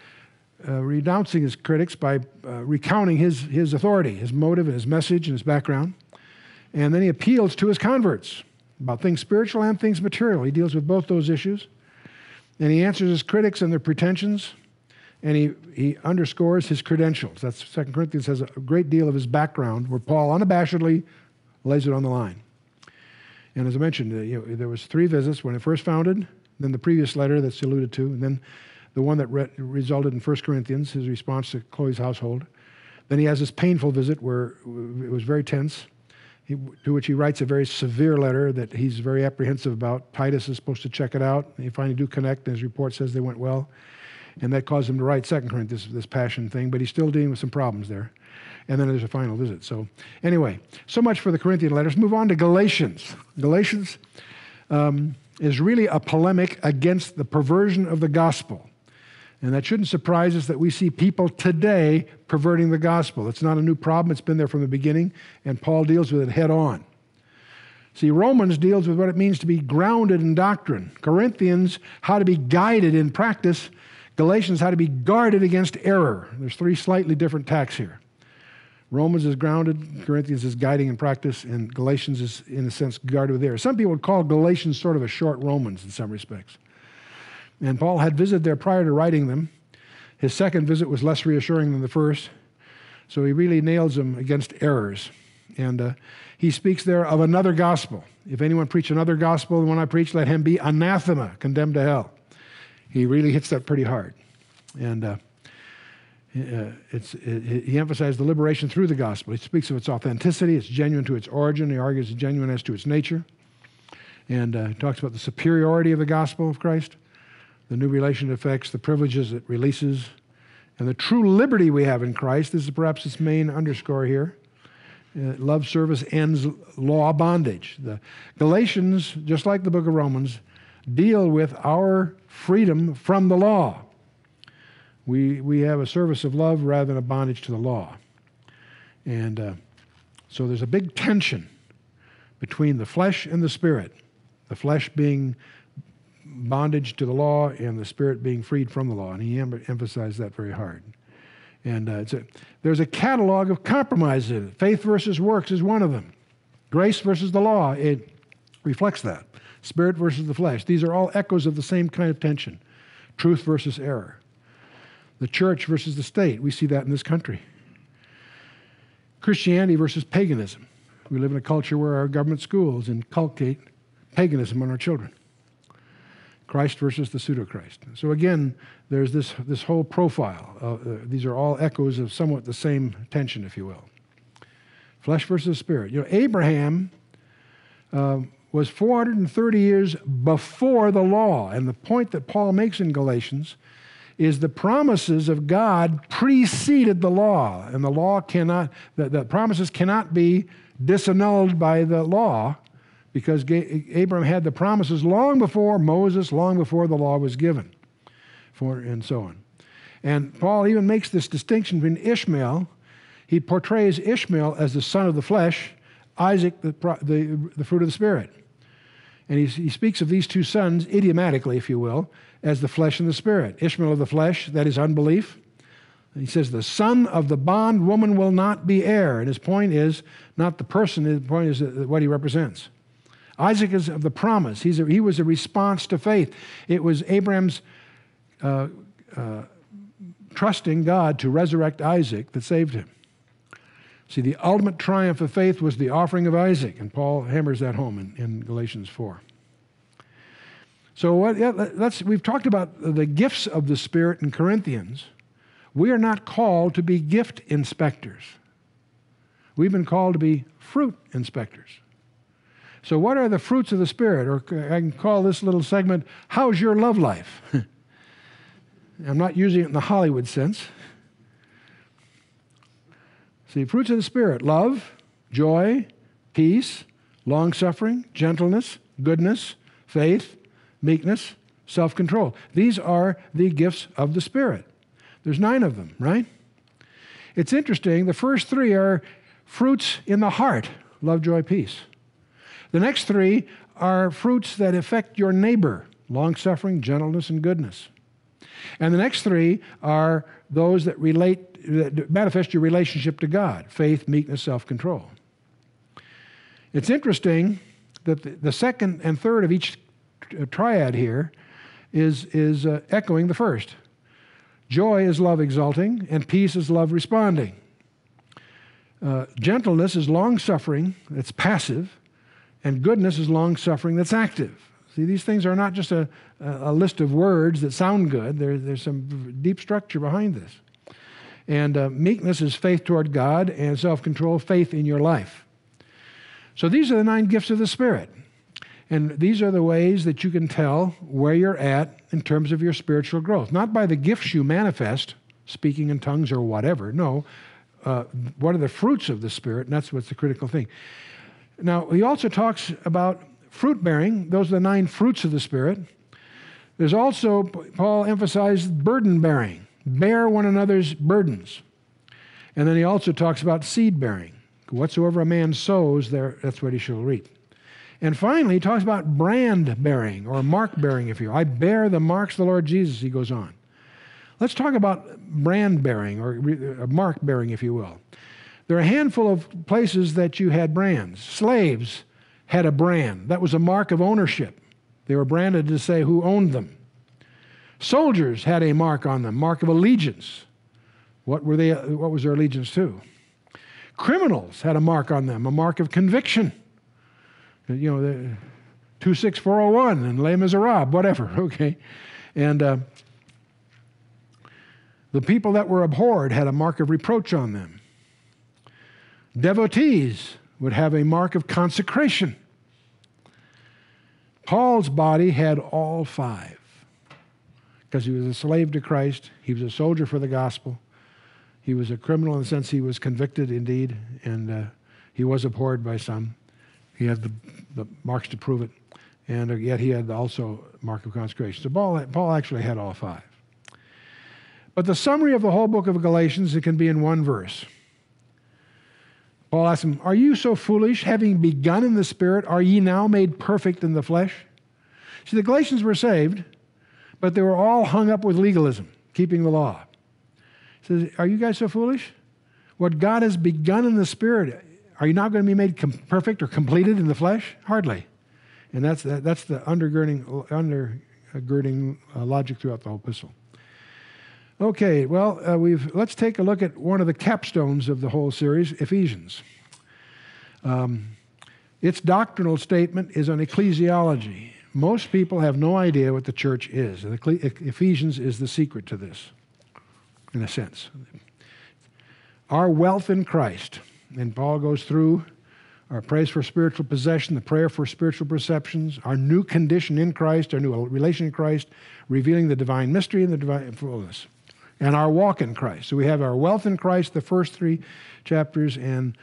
renouncing his critics, by recounting his authority, his motive and his message and his background. And then he appeals to his converts about things spiritual and things material. He deals with both those issues. And he answers his critics and their pretensions. And he underscores his credentials. That's 2 Corinthians has a great deal of his background where Paul unabashedly lays it on the line. And as I mentioned, there was 3 visits when it first founded, then the previous letter that's alluded to, and then the one that resulted in 1 Corinthians, his response to Chloe's household. Then he has this painful visit where it was very tense, to which he writes a very severe letter that he's very apprehensive about. Titus is supposed to check it out. They finally do connect, and his report says they went well. And that caused him to write 2 Corinthians, this passion thing, but he's still dealing with some problems there. And then there's a final visit. So anyway, so much for the Corinthian letters. Move on to Galatians. Galatians is really a polemic against the perversion of the gospel. And that shouldn't surprise us that we see people today perverting the gospel. It's not a new problem. It's been there from the beginning, and Paul deals with it head on. See, Romans deals with what it means to be grounded in doctrine. Corinthians, how to be guided in practice. Galatians, how to be guarded against error. There's 3 slightly different tacks here. Romans is grounded, Corinthians is guiding in practice, and Galatians is, in a sense, guarded with error. Some people would call Galatians sort of a short Romans in some respects. And Paul had visited there prior to writing them. His second visit was less reassuring than the first, so he really nails them against errors. And he speaks there of another gospel. If anyone preach another gospel than when I preach, let him be anathema, condemned to hell. He really hits that pretty hard. And he emphasized the liberation through the gospel. He speaks of its authenticity, it's genuine to its origin. He argues it's genuine as to its nature. And he talks about the superiority of the gospel of Christ, the new relation it affects, the privileges it releases, and the true liberty we have in Christ. This is perhaps its main underscore here. Love service ends law bondage. The Galatians, just like the book of Romans, deal with our freedom from the law. We have a service of love rather than a bondage to the law. And so there's a big tension between the flesh and the spirit, the flesh being bondage to the law and the spirit being freed from the law. And he emphasized that very hard. And there's a catalog of compromises in it. Faith versus works is one of them. Grace versus the law, it reflects that. Spirit versus the flesh. These are all echoes of the same kind of tension. Truth versus error. The church versus the state. We see that in this country. Christianity versus paganism. We live in a culture where our government schools inculcate paganism on our children. Christ versus the pseudo-Christ. So again, there's this whole profile. These are all echoes of somewhat the same tension, if you will. Flesh versus spirit. You know, Abraham was 430 years before the law. And the point that Paul makes in Galatians is the promises of God preceded the law. And the law cannot, the promises cannot be disannulled by the law because Abraham had the promises long before Moses, long before the law was given, and so on. And Paul even makes this distinction between Ishmael. He portrays Ishmael as the son of the flesh, Isaac, the fruit of the Spirit. And he speaks of these two sons, idiomatically, if you will, as the flesh and the spirit. Ishmael of the flesh, that is unbelief. And he says, the son of the bondwoman will not be heir. And his point is not the person, his point is what he represents. Isaac is of the promise. He was a response to faith. It was Abraham's trusting God to resurrect Isaac that saved him. See, the ultimate triumph of faith was the offering of Isaac, and Paul hammers that home in Galatians 4. So we've talked about the gifts of the Spirit in Corinthians. We are not called to be gift inspectors. We've been called to be fruit inspectors. So what are the fruits of the Spirit? Or I can call this little segment, How's Your Love Life? I'm not using it in the Hollywood sense. See, fruits of the Spirit: love, joy, peace, long-suffering, gentleness, goodness, faith, meekness, self-control. These are the gifts of the Spirit. There's 9 of them, right? It's interesting. The first 3 are fruits in the heart: love, joy, peace. The next 3 are fruits that affect your neighbor: long-suffering, gentleness, and goodness. And the next 3 are those that manifest your relationship to God: faith, meekness, self-control. It's interesting that the second and third of each triad here is echoing the first. Joy is love exalting, and peace is love responding. Gentleness is long-suffering, that's passive, and goodness is long-suffering, that's active. See, these things are not just a list of words that sound good. There's some deep structure behind this. And meekness is faith toward God, and self-control, faith in your life. So these are the 9 gifts of the Spirit. And these are the ways that you can tell where you're at in terms of your spiritual growth. Not by the gifts you manifest, speaking in tongues or whatever. No, what are the fruits of the Spirit? And that's what's the critical thing. Now, he also talks about fruit-bearing. Those are the 9 fruits of the Spirit. There's also, Paul emphasized, burden-bearing. Bear one another's burdens. And then he also talks about seed-bearing. Whatsoever a man sows, that's what he shall reap. And finally, he talks about brand-bearing, or mark-bearing, if you will. I bear the marks of the Lord Jesus, he goes on. Let's talk about brand-bearing, or mark-bearing, if you will. There are a handful of places that you had brands. Slaves had a brand. That was a mark of ownership. They were branded to say who owned them. Soldiers had a mark on them, mark of allegiance. What was their allegiance to? Criminals had a mark on them, a mark of conviction. You know, the 26401 and Les Miserables, whatever, okay? And the people that were abhorred had a mark of reproach on them. Devotees would have a mark of consecration. Paul's body had all 5 because he was a slave to Christ. He was a soldier for the gospel. He was a criminal in the sense he was convicted indeed, and he was abhorred by some. He had the marks to prove it, and yet he had also a mark of consecration. So Paul actually had all 5. But the summary of the whole book of Galatians, it can be in one verse. Paul asks him, "Are you so foolish? Having begun in the Spirit, are ye now made perfect in the flesh?" See, the Galatians were saved, but they were all hung up with legalism, keeping the law. He says, "Are you guys so foolish? What God has begun in the Spirit, are you not going to be made perfect or completed in the flesh? Hardly." And that's the undergirding logic throughout the whole epistle. Okay, well, let's take a look at one of the capstones of the whole series, Ephesians. Its doctrinal statement is on ecclesiology. Most people have no idea what the church is, and Ephesians is the secret to this, in a sense. Our wealth in Christ. And Paul goes through our praise for spiritual possession, the prayer for spiritual perceptions, our new condition in Christ, our new relation in Christ, revealing the divine mystery and the divine fullness, and our walk in Christ. So we have our wealth in Christ, the first 3 chapters, and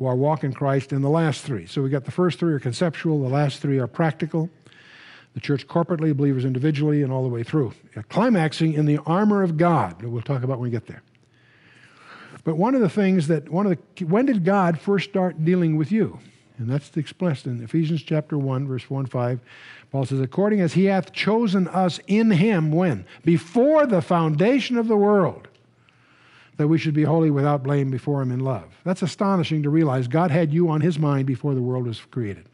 our walk in Christ in the last 3. So we got the first 3 are conceptual, the last 3 are practical, the church corporately, believers individually, and all the way through. Climaxing in the armor of God, that we'll talk about when we get there. But when did God first start dealing with you? And that's expressed in Ephesians chapter 1, verse 4 and 5. Paul says, "According as he hath chosen us in him," when? "Before the foundation of the world, that we should be holy without blame before him in love." That's astonishing to realize God had you on his mind before the world was created.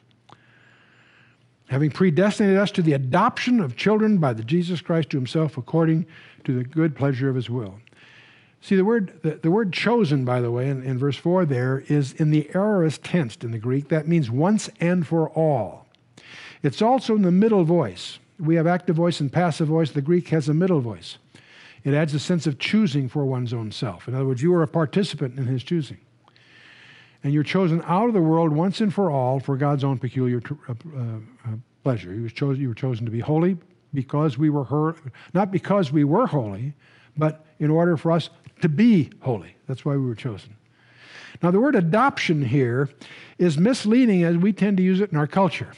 "Having predestinated us to the adoption of children by the Jesus Christ to himself, according to the good pleasure of his will." See, the word chosen, by the way, in verse 4 there, is in the aorist tense in the Greek. That means once and for all. It's also in the middle voice. We have active voice and passive voice. The Greek has a middle voice. It adds a sense of choosing for one's own self. In other words, you are a participant in his choosing. And you're chosen out of the world once and for all for God's own peculiar pleasure. You were chosen to be holy, because we were not because we were holy, but in order for us to be holy. That's why we were chosen. Now, the word adoption here is misleading as we tend to use it in our culture.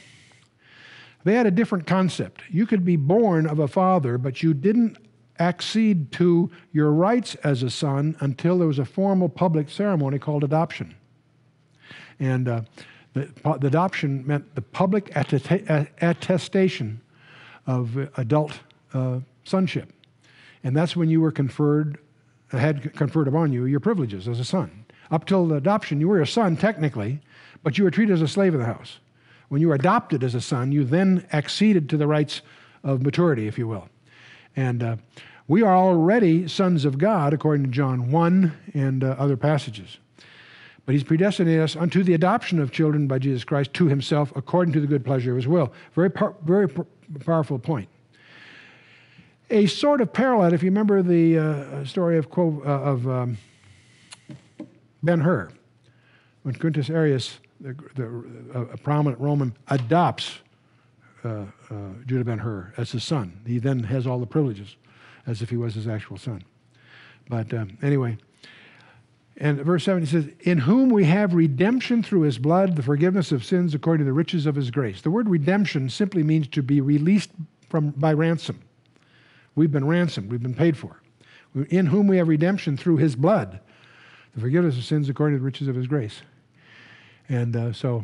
They had a different concept. You could be born of a father, but you didn't accede to your rights as a son until there was a formal public ceremony called adoption. And the adoption meant the public attestation of adult sonship. And that's when you were had conferred upon you your privileges as a son. Up till the adoption, you were a son technically, but you were treated as a slave in the house. When you were adopted as a son, you then acceded to the rights of maturity, if you will. And we are already sons of God, according to John 1 and other passages. But he's predestinated us unto the adoption of children by Jesus Christ to himself, according to the good pleasure of his will. Very powerful point. A sort of parallel, if you remember the story of Ben-Hur, when Quintus Arius, a prominent Roman, adopts Judah Ben-Hur as his son. He then has all the privileges as if he was his actual son. But anyway, and verse 7, he says, in whom we have redemption through his blood, the forgiveness of sins according to the riches of his grace. The word redemption simply means to be released by ransom. We've been ransomed. We've been paid for. In whom we have redemption through his blood, the forgiveness of sins according to the riches of his grace. And so,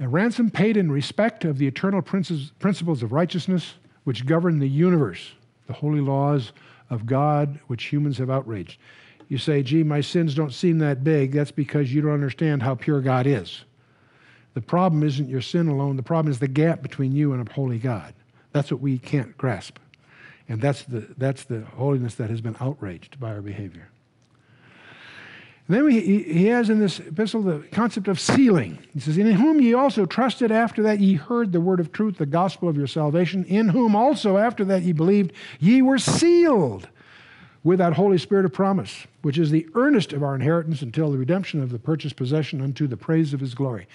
a ransom paid in respect of the eternal principles of righteousness which govern the universe, the holy laws of God which humans have outraged. You say, gee, my sins don't seem that big. That's because you don't understand how pure God is. The problem isn't your sin alone. The problem is the gap between you and a holy God. That's what we can't grasp. And that's the holiness that has been outraged by our behavior. And then he has in this epistle the concept of sealing. He says, in whom ye also trusted after that ye heard the word of truth, the gospel of your salvation, in whom also after that ye believed, ye were sealed with that Holy Spirit of promise, which is the earnest of our inheritance until the redemption of the purchased possession unto the praise of his glory.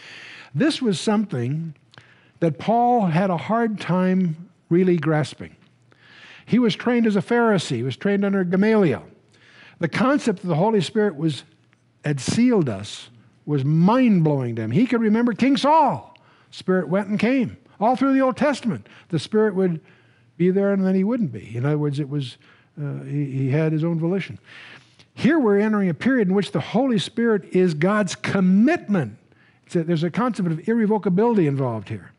This was something that Paul had a hard time really grasping. He was trained as a Pharisee. He was trained under Gamaliel. The concept of the Holy Spirit had sealed us was mind-blowing to him. He could remember King Saul. Spirit went and came. All through the Old Testament, the Spirit would be there and then he wouldn't be. In other words, it was he had his own volition. Here we're entering a period in which the Holy Spirit is God's commitment. There's a concept of irrevocability involved here,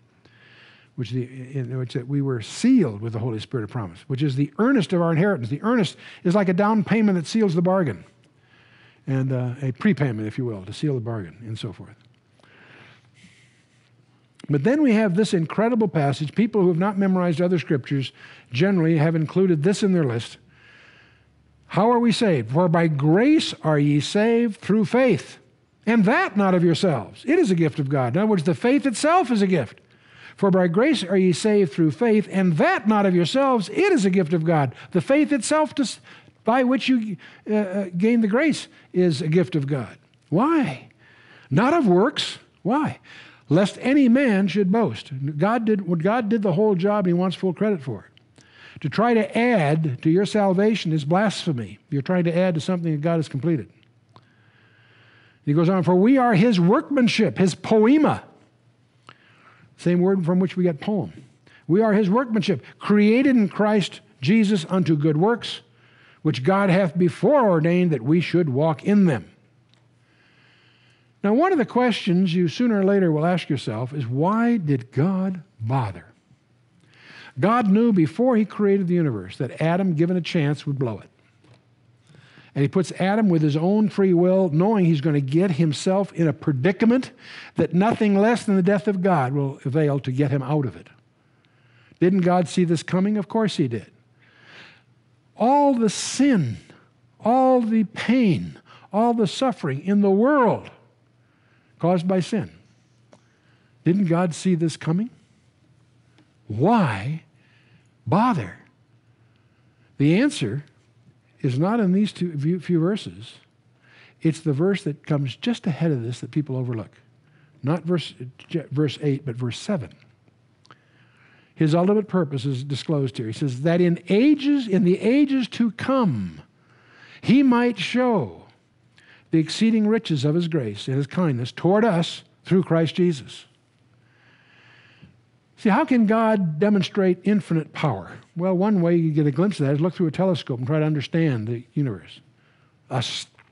in which that we were sealed with the Holy Spirit of promise, which is the earnest of our inheritance. The earnest is like a down payment that seals the bargain, and a prepayment, if you will, to seal the bargain, and so forth. But then we have this incredible passage. People who have not memorized other scriptures generally have included this in their list. How are we saved? For by grace are ye saved through faith, and that not of yourselves. It is a gift of God. In other words, the faith itself is a gift. For by grace are ye saved through faith, and that not of yourselves. It is a gift of God. The faith itself by which you gain the grace is a gift of God. Why? Not of works. Why? Lest any man should boast. God did the whole job, and he wants full credit for it. To try to add to your salvation is blasphemy. You're trying to add to something that God has completed. He goes on, for we are his workmanship, his poema. Same word from which we get poem. We are his workmanship, created in Christ Jesus unto good works, which God hath before ordained that we should walk in them. Now, one of the questions you sooner or later will ask yourself is, why did God bother? God knew before he created the universe that Adam, given a chance, would blow it. And he puts Adam with his own free will, knowing he's going to get himself in a predicament that nothing less than the death of God will avail to get him out of it. Didn't God see this coming? Of course he did. All the sin, all the pain, all the suffering in the world caused by sin. Didn't God see this coming? Why bother? The answer is not in these few verses. It's the verse that comes just ahead of this that people overlook. Not verse 8, but verse 7. his ultimate purpose is disclosed here. He says that in the ages to come, he might show the exceeding riches of his grace and his kindness toward us through Christ Jesus. See, how can God demonstrate infinite power? Well, one way you get a glimpse of that is look through a telescope and try to understand the universe.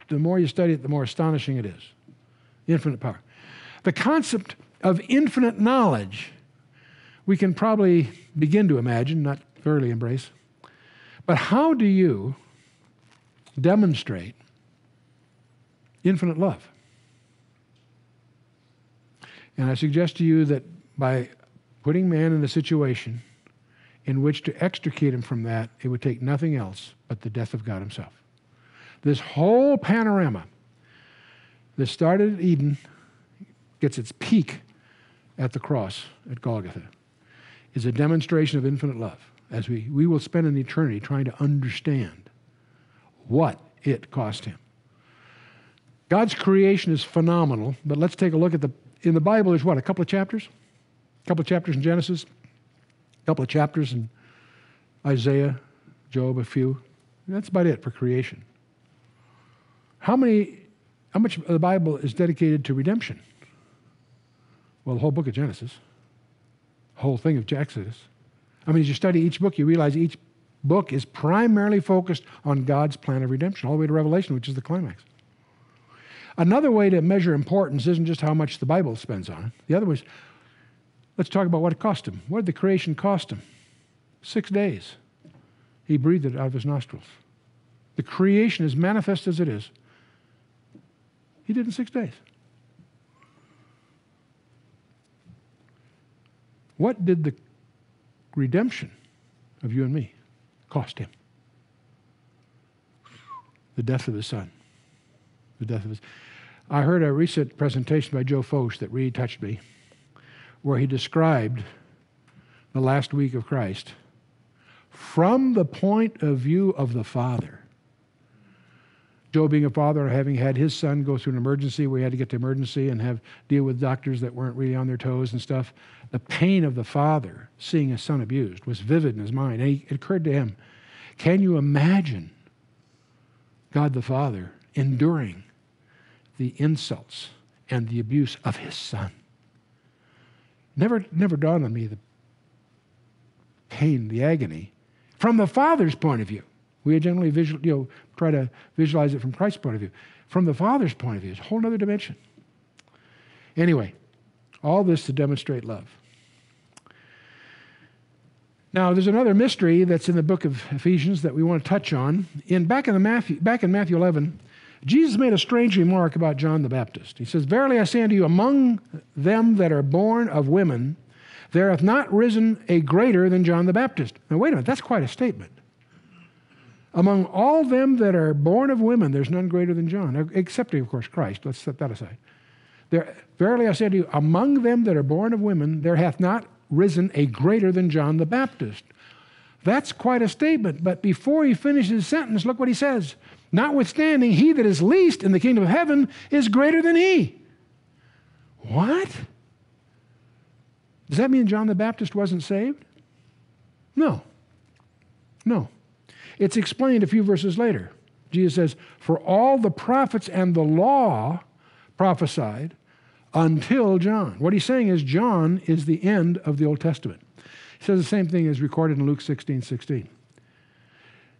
The more you study it, the more astonishing it is. Infinite power. The concept of infinite knowledge, we can probably begin to imagine, not thoroughly embrace. But how do you demonstrate infinite love? And I suggest to you that by putting man in a situation in which to extricate him from that, it would take nothing else but the death of God himself. This whole panorama that started at Eden gets its peak at the cross at Golgotha is a demonstration of infinite love, as we will spend an eternity trying to understand what it cost him. God's creation is phenomenal, but let's take a look at in the Bible, there's what, a couple of chapters? A couple of chapters in Genesis, a couple of chapters in Isaiah, Job, a few. That's about it for creation. How much of the Bible is dedicated to redemption? Well, the whole book of Genesis, the whole thing of Exodus. I mean, as you study each book, you realize each book is primarily focused on God's plan of redemption, all the way to Revelation, which is the climax. Another way to measure importance isn't just how much the Bible spends on it. The other way is, let's talk about what it cost him. What did the creation cost him? 6 days. He breathed it out of his nostrils. The creation, as manifest as it is, he did in 6 days. What did the redemption of you and me cost him? The death of his son. The death of his... I heard a recent presentation by Joe Foch that really touched me, where he described the last week of Christ from the point of view of the Father. Joe, being a father, having had his son go through an emergency, we had to get to emergency and deal with doctors that weren't really on their toes and stuff. The pain of the father seeing his son abused was vivid in his mind. And it occurred to him, can you imagine God the Father enduring the insults and the abuse of his son? Never dawned on me the pain, the agony, from the father's point of view. We generally try to visualize it from Christ's point of view. From the Father's point of view, it's a whole other dimension. Anyway, all this to demonstrate love. Now, there's another mystery that's in the book of Ephesians that we want to touch on. Back in Matthew 11, Jesus made a strange remark about John the Baptist. He says, "Verily I say unto you, among them that are born of women, there hath not risen a greater than John the Baptist." Now, wait a minute, that's quite a statement. Among all them that are born of women, there's none greater than John, except, of course, Christ. Let's set that aside. Verily I say to you, among them that are born of women, there hath not risen a greater than John the Baptist. That's quite a statement, but before he finishes his sentence, look what he says. Notwithstanding, he that is least in the kingdom of heaven is greater than he. What? Does that mean John the Baptist wasn't saved? No. It's explained a few verses later. Jesus says, "For all the prophets and the law prophesied until John." What he's saying is John is the end of the Old Testament. He says the same thing as recorded in Luke 16:16.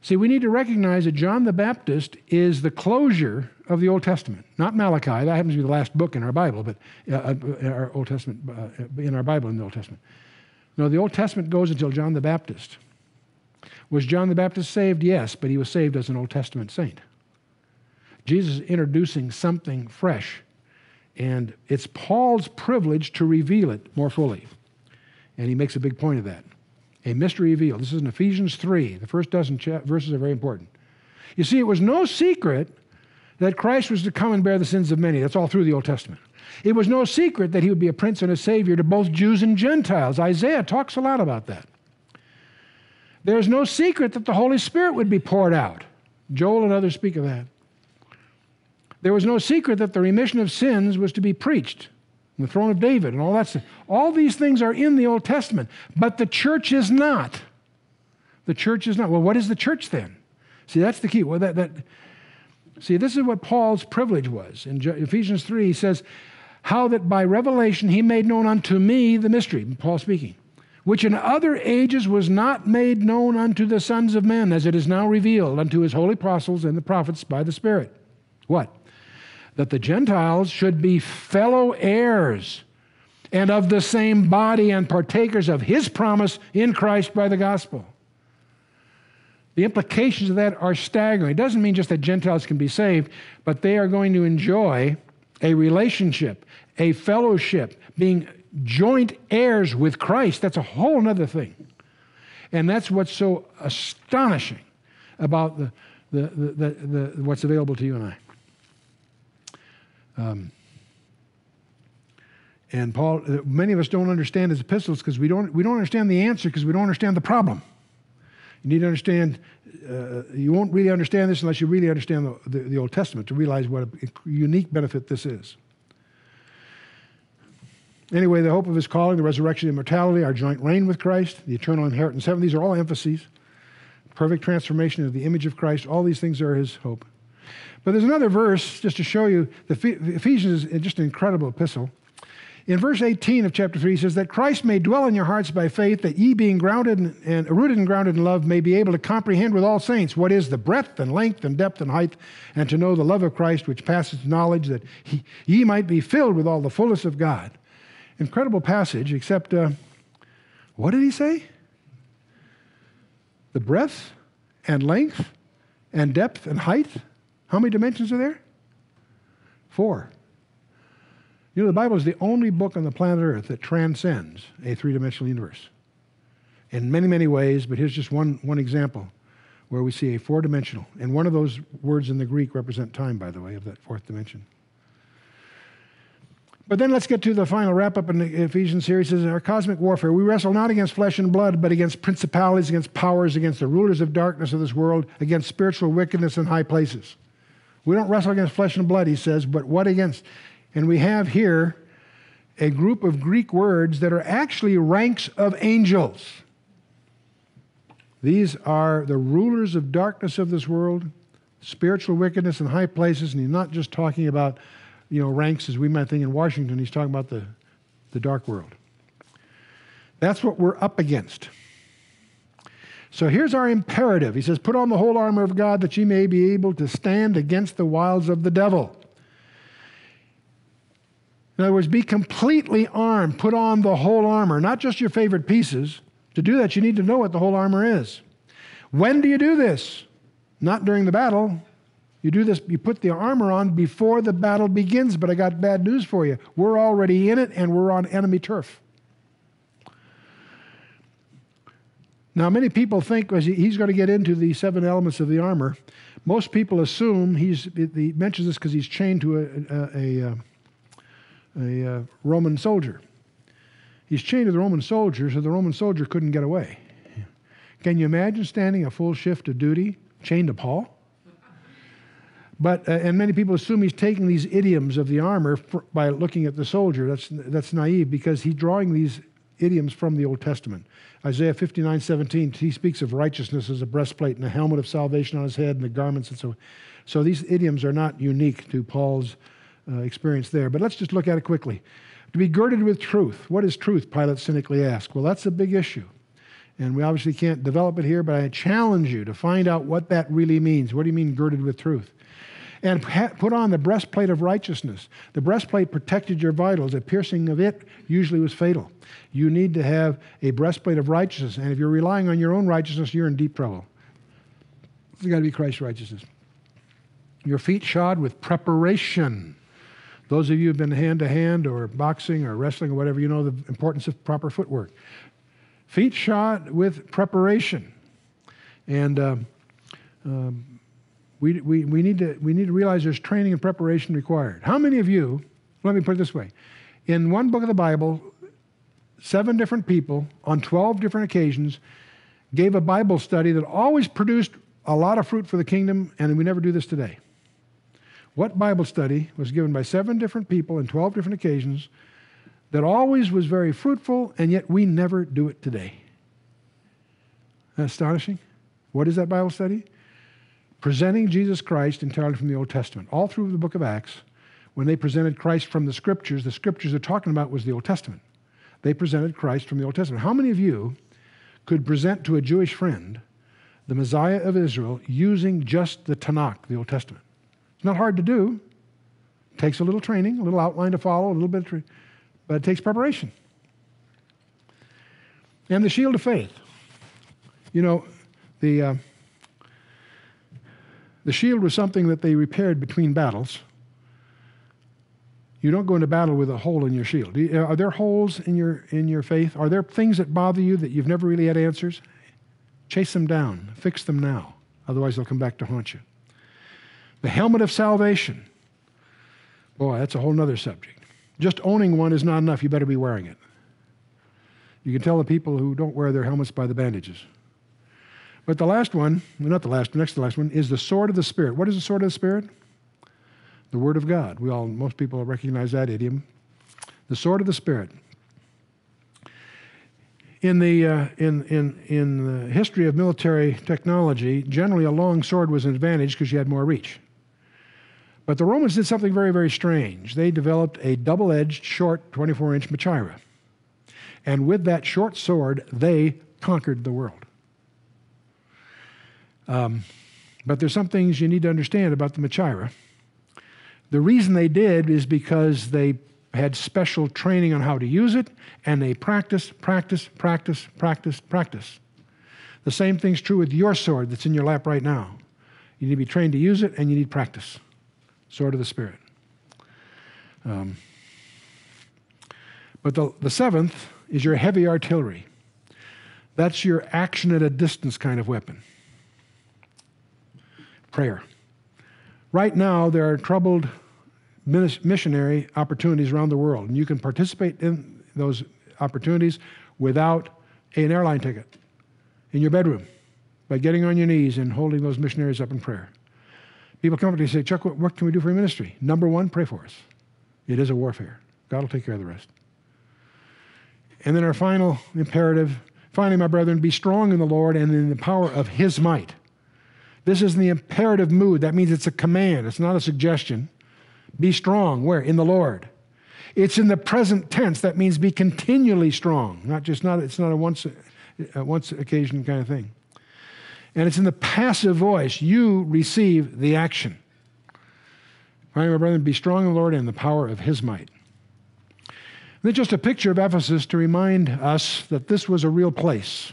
See, we need to recognize that John the Baptist is the closure of the Old Testament, not Malachi. That happens to be the last book in our Bible, but in the Old Testament. No, the Old Testament goes until John the Baptist. Was John the Baptist saved? Yes, but he was saved as an Old Testament saint. Jesus is introducing something fresh, and it's Paul's privilege to reveal it more fully. And he makes a big point of that. A mystery revealed. This is in Ephesians 3. The first dozen verses are very important. You see, it was no secret that Christ was to come and bear the sins of many. That's all through the Old Testament. It was no secret that he would be a prince and a savior to both Jews and Gentiles. Isaiah talks a lot about that. There's no secret that the Holy Spirit would be poured out. Joel and others speak of that. There was no secret that the remission of sins was to be preached. and the throne of David, and all that stuff. All these things are in the Old Testament, but the church is not. The church is not. Well, what is the church then? See, that's the key. Well, see, this is what Paul's privilege was. In Ephesians 3, he says, how that by revelation he made known unto me the mystery, Paul speaking, which in other ages was not made known unto the sons of men, as it is now revealed unto his holy apostles and the prophets by the Spirit. What? That the Gentiles should be fellow heirs and of the same body and partakers of his promise in Christ by the gospel. The implications of that are staggering. It doesn't mean just that Gentiles can be saved, but they are going to enjoy a relationship, a fellowship, being joint heirs with Christ. That's a whole other thing. And that's what's so astonishing about what's available to you and I. And Paul, many of us don't understand his epistles because we don't understand the answer because we don't understand the problem. You need to understand, you won't really understand this unless you really understand the Old Testament to realize what a unique benefit this is. Anyway, the hope of his calling, the resurrection, immortality, our joint reign with Christ, the eternal inheritance, heaven, these are all emphases. Perfect transformation of the image of Christ, all these things are his hope. But there's another verse, just to show you, Ephesians is just an incredible epistle. In verse 18 of chapter 3, he says, that Christ may dwell in your hearts by faith, that ye being grounded and rooted and grounded in love may be able to comprehend with all saints what is the breadth and length and depth and height, and to know the love of Christ which passeth knowledge, that ye might be filled with all the fullness of God. Incredible passage, except, what did he say? The breadth and length and depth and height? How many dimensions are there? 4. You know, the Bible is the only book on the planet Earth that transcends a three-dimensional universe in many, many ways, but here's just one example where we see a four-dimensional, and one of those words in the Greek represent time, by the way, of that fourth dimension. But then let's get to the final wrap-up in the Ephesians series. It says, in our cosmic warfare, we wrestle not against flesh and blood, but against principalities, against powers, against the rulers of darkness of this world, against spiritual wickedness in high places. We don't wrestle against flesh and blood, he says, but what against? And we have here a group of Greek words that are actually ranks of angels. These are the rulers of darkness of this world, spiritual wickedness in high places, and he's not just talking about, you know, ranks as we might think in Washington. He's talking about the dark world. That's what we're up against. So here's our imperative. He says, put on the whole armor of God that ye may be able to stand against the wiles of the devil. In other words, be completely armed. Put on the whole armor, not just your favorite pieces. To do that, you need to know what the whole armor is. When do you do this? Not during the battle. You do this, you put the armor on before the battle begins, but I got bad news for you. We're already in it and we're on enemy turf. Now, many people think he's going to get into the 7 elements of the armor. Most people assume he mentions this because he's chained to a Roman soldier. He's chained to the Roman soldier, so the Roman soldier couldn't get away. Yeah. Can you imagine standing a full shift of duty chained to Paul? But, and many people assume he's taking these idioms of the armor by looking at the soldier. That's naive because he's drawing these idioms from the Old Testament. Isaiah 59:17, he speaks of righteousness as a breastplate and a helmet of salvation on his head and the garments and so on. So these idioms are not unique to Paul's experience there. But let's just look at it quickly. To be girded with truth. What is truth, Pilate cynically asked? Well, that's a big issue. And we obviously can't develop it here, but I challenge you to find out what that really means. What do you mean girded with truth? And put on the breastplate of righteousness. The breastplate protected your vitals. A piercing of it usually was fatal. You need to have a breastplate of righteousness. And if you're relying on your own righteousness, you're in deep trouble. It's got to be Christ's righteousness. Your feet shod with preparation. Those of you who have been hand-to-hand or boxing or wrestling or whatever, you know the importance of proper footwork. Feet shod with preparation. And We need to realize there's training and preparation required. How many of you, let me put it this way, in one book of the Bible, 7 different people on 12 different occasions gave a Bible study that always produced a lot of fruit for the kingdom, and we never do this today. What Bible study was given by 7 different people on 12 different occasions that always was very fruitful, and yet we never do it today. Astonishing. What is that Bible study? Presenting Jesus Christ entirely from the Old Testament. All through the book of Acts, when they presented Christ from the Scriptures they're talking about was the Old Testament. They presented Christ from the Old Testament. How many of you could present to a Jewish friend the Messiah of Israel using just the Tanakh, the Old Testament? It's not hard to do. It takes a little training, a little outline to follow, a little bit of training. But it takes preparation. And the shield of faith. You know, the shield was something that they repaired between battles. You don't go into battle with a hole in your shield. Are there holes in your faith? Are there things that bother you that you've never really had answers? Chase them down. Fix them now. Otherwise, they'll come back to haunt you. The helmet of salvation. Boy, that's a whole other subject. Just owning one is not enough. You better be wearing it. You can tell the people who don't wear their helmets by the bandages. But the last one, not the last, next to the last one, is the sword of the Spirit. What is the sword of the Spirit? The Word of God. Most people recognize that idiom. The sword of the Spirit. In the history of military technology, generally a long sword was an advantage because you had more reach. But the Romans did something very, very strange. They developed a double-edged, short, 24-inch machaira. And with that short sword, they conquered the world. But there's some things you need to understand about the machaira. The reason they did is because they had special training on how to use it, and they practice. The same thing's true with your sword that's in your lap right now. You need to be trained to use it, and you need practice. Sword of the Spirit. But the seventh is your heavy artillery. That's your action at a distance kind of weapon. Prayer. Right now, there are troubled missionary opportunities around the world, and you can participate in those opportunities without an airline ticket in your bedroom by getting on your knees and holding those missionaries up in prayer. People come up to me and say, Chuck, what can we do for your ministry? Number one, pray for us. It is a warfare. God will take care of the rest. And then our final imperative, finally, my brethren, be strong in the Lord and in the power of His might. This is in the imperative mood. That means it's a command. It's not a suggestion. Be strong. Where? In the Lord. It's in the present tense. That means be continually strong. It's not a once occasion kind of thing. And it's in the passive voice. You receive the action. All right, my brethren, be strong in the Lord and the power of His might. And then just a picture of Ephesus to remind us that this was a real place.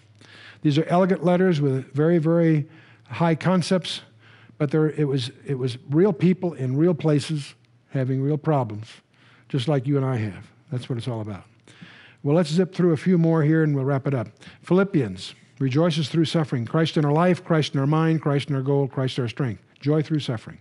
These are elegant letters with very, very high concepts, but it was real people in real places having real problems, just like you and I have. That's what it's all about. Well, let's zip through a few more here and we'll wrap it up. Philippians. Rejoices through suffering. Christ in our life, Christ in our mind, Christ in our goal, Christ our strength. Joy through suffering.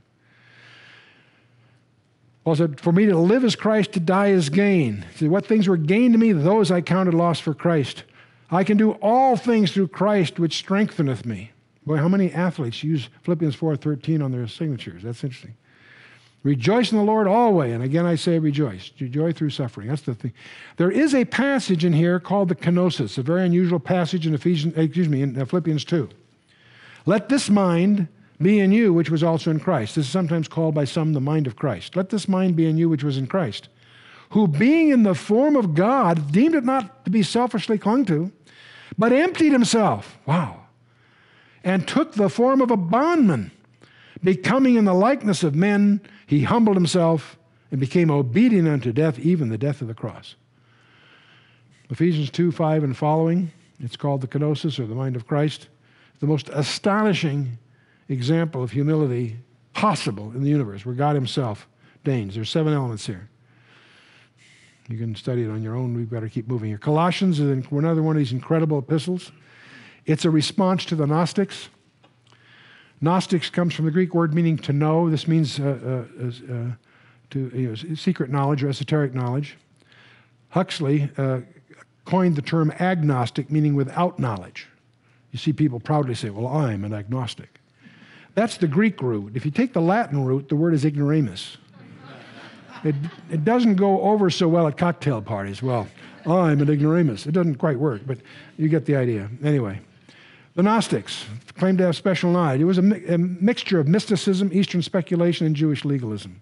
Paul said, for me to live is Christ, to die is gain. He said, what things were gain to me, those I counted loss for Christ. I can do all things through Christ which strengtheneth me. Boy, how many athletes use Philippians 4:13 on their signatures? That's interesting. Rejoice in the Lord always. And again, I say rejoice. Joy through suffering. That's the thing. There is a passage in here called the kenosis, a very unusual passage in Philippians 2. Let this mind be in you, which was also in Christ. This is sometimes called by some the mind of Christ. Let this mind be in you, which was in Christ, who being in the form of God, deemed it not to be selfishly clung to, but emptied himself. Wow. And took the form of a bondman. Becoming in the likeness of men, he humbled himself and became obedient unto death, even the death of the cross. Ephesians 2:5 and following, it's called the kenosis, or the mind of Christ. The most astonishing example of humility possible in the universe, where God himself deigns. There's 7 elements here. You can study it on your own. We've got to keep moving here. Colossians is another one of these incredible epistles. It's a response to the Gnostics. Gnostics comes from the Greek word meaning to know. This means secret knowledge or esoteric knowledge. Huxley coined the term agnostic, meaning without knowledge. You see people proudly say, well, I'm an agnostic. That's the Greek root. If you take the Latin root, the word is ignoramus. It doesn't go over so well at cocktail parties. Well, I'm an ignoramus. It doesn't quite work, but you get the idea. Anyway, the Gnostics claimed to have special knowledge. It was a mixture of mysticism, Eastern speculation, and Jewish legalism.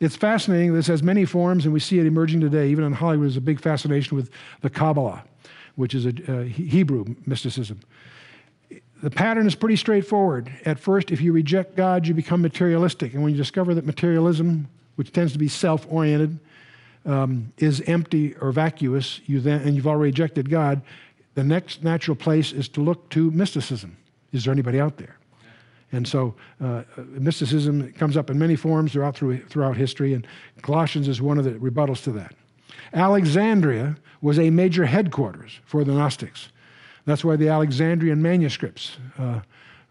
It's fascinating. This has many forms, and we see it emerging today. Even in Hollywood, there's a big fascination with the Kabbalah, which is a Hebrew mysticism. The pattern is pretty straightforward. At first, if you reject God, you become materialistic. And when you discover that materialism, which tends to be self-oriented, is empty or vacuous, you've already rejected God, the next natural place is to look to mysticism. Is there anybody out there? And so mysticism comes up in many forms throughout history, and Colossians is one of the rebuttals to that. Alexandria was a major headquarters for the Gnostics. That's why the Alexandrian manuscripts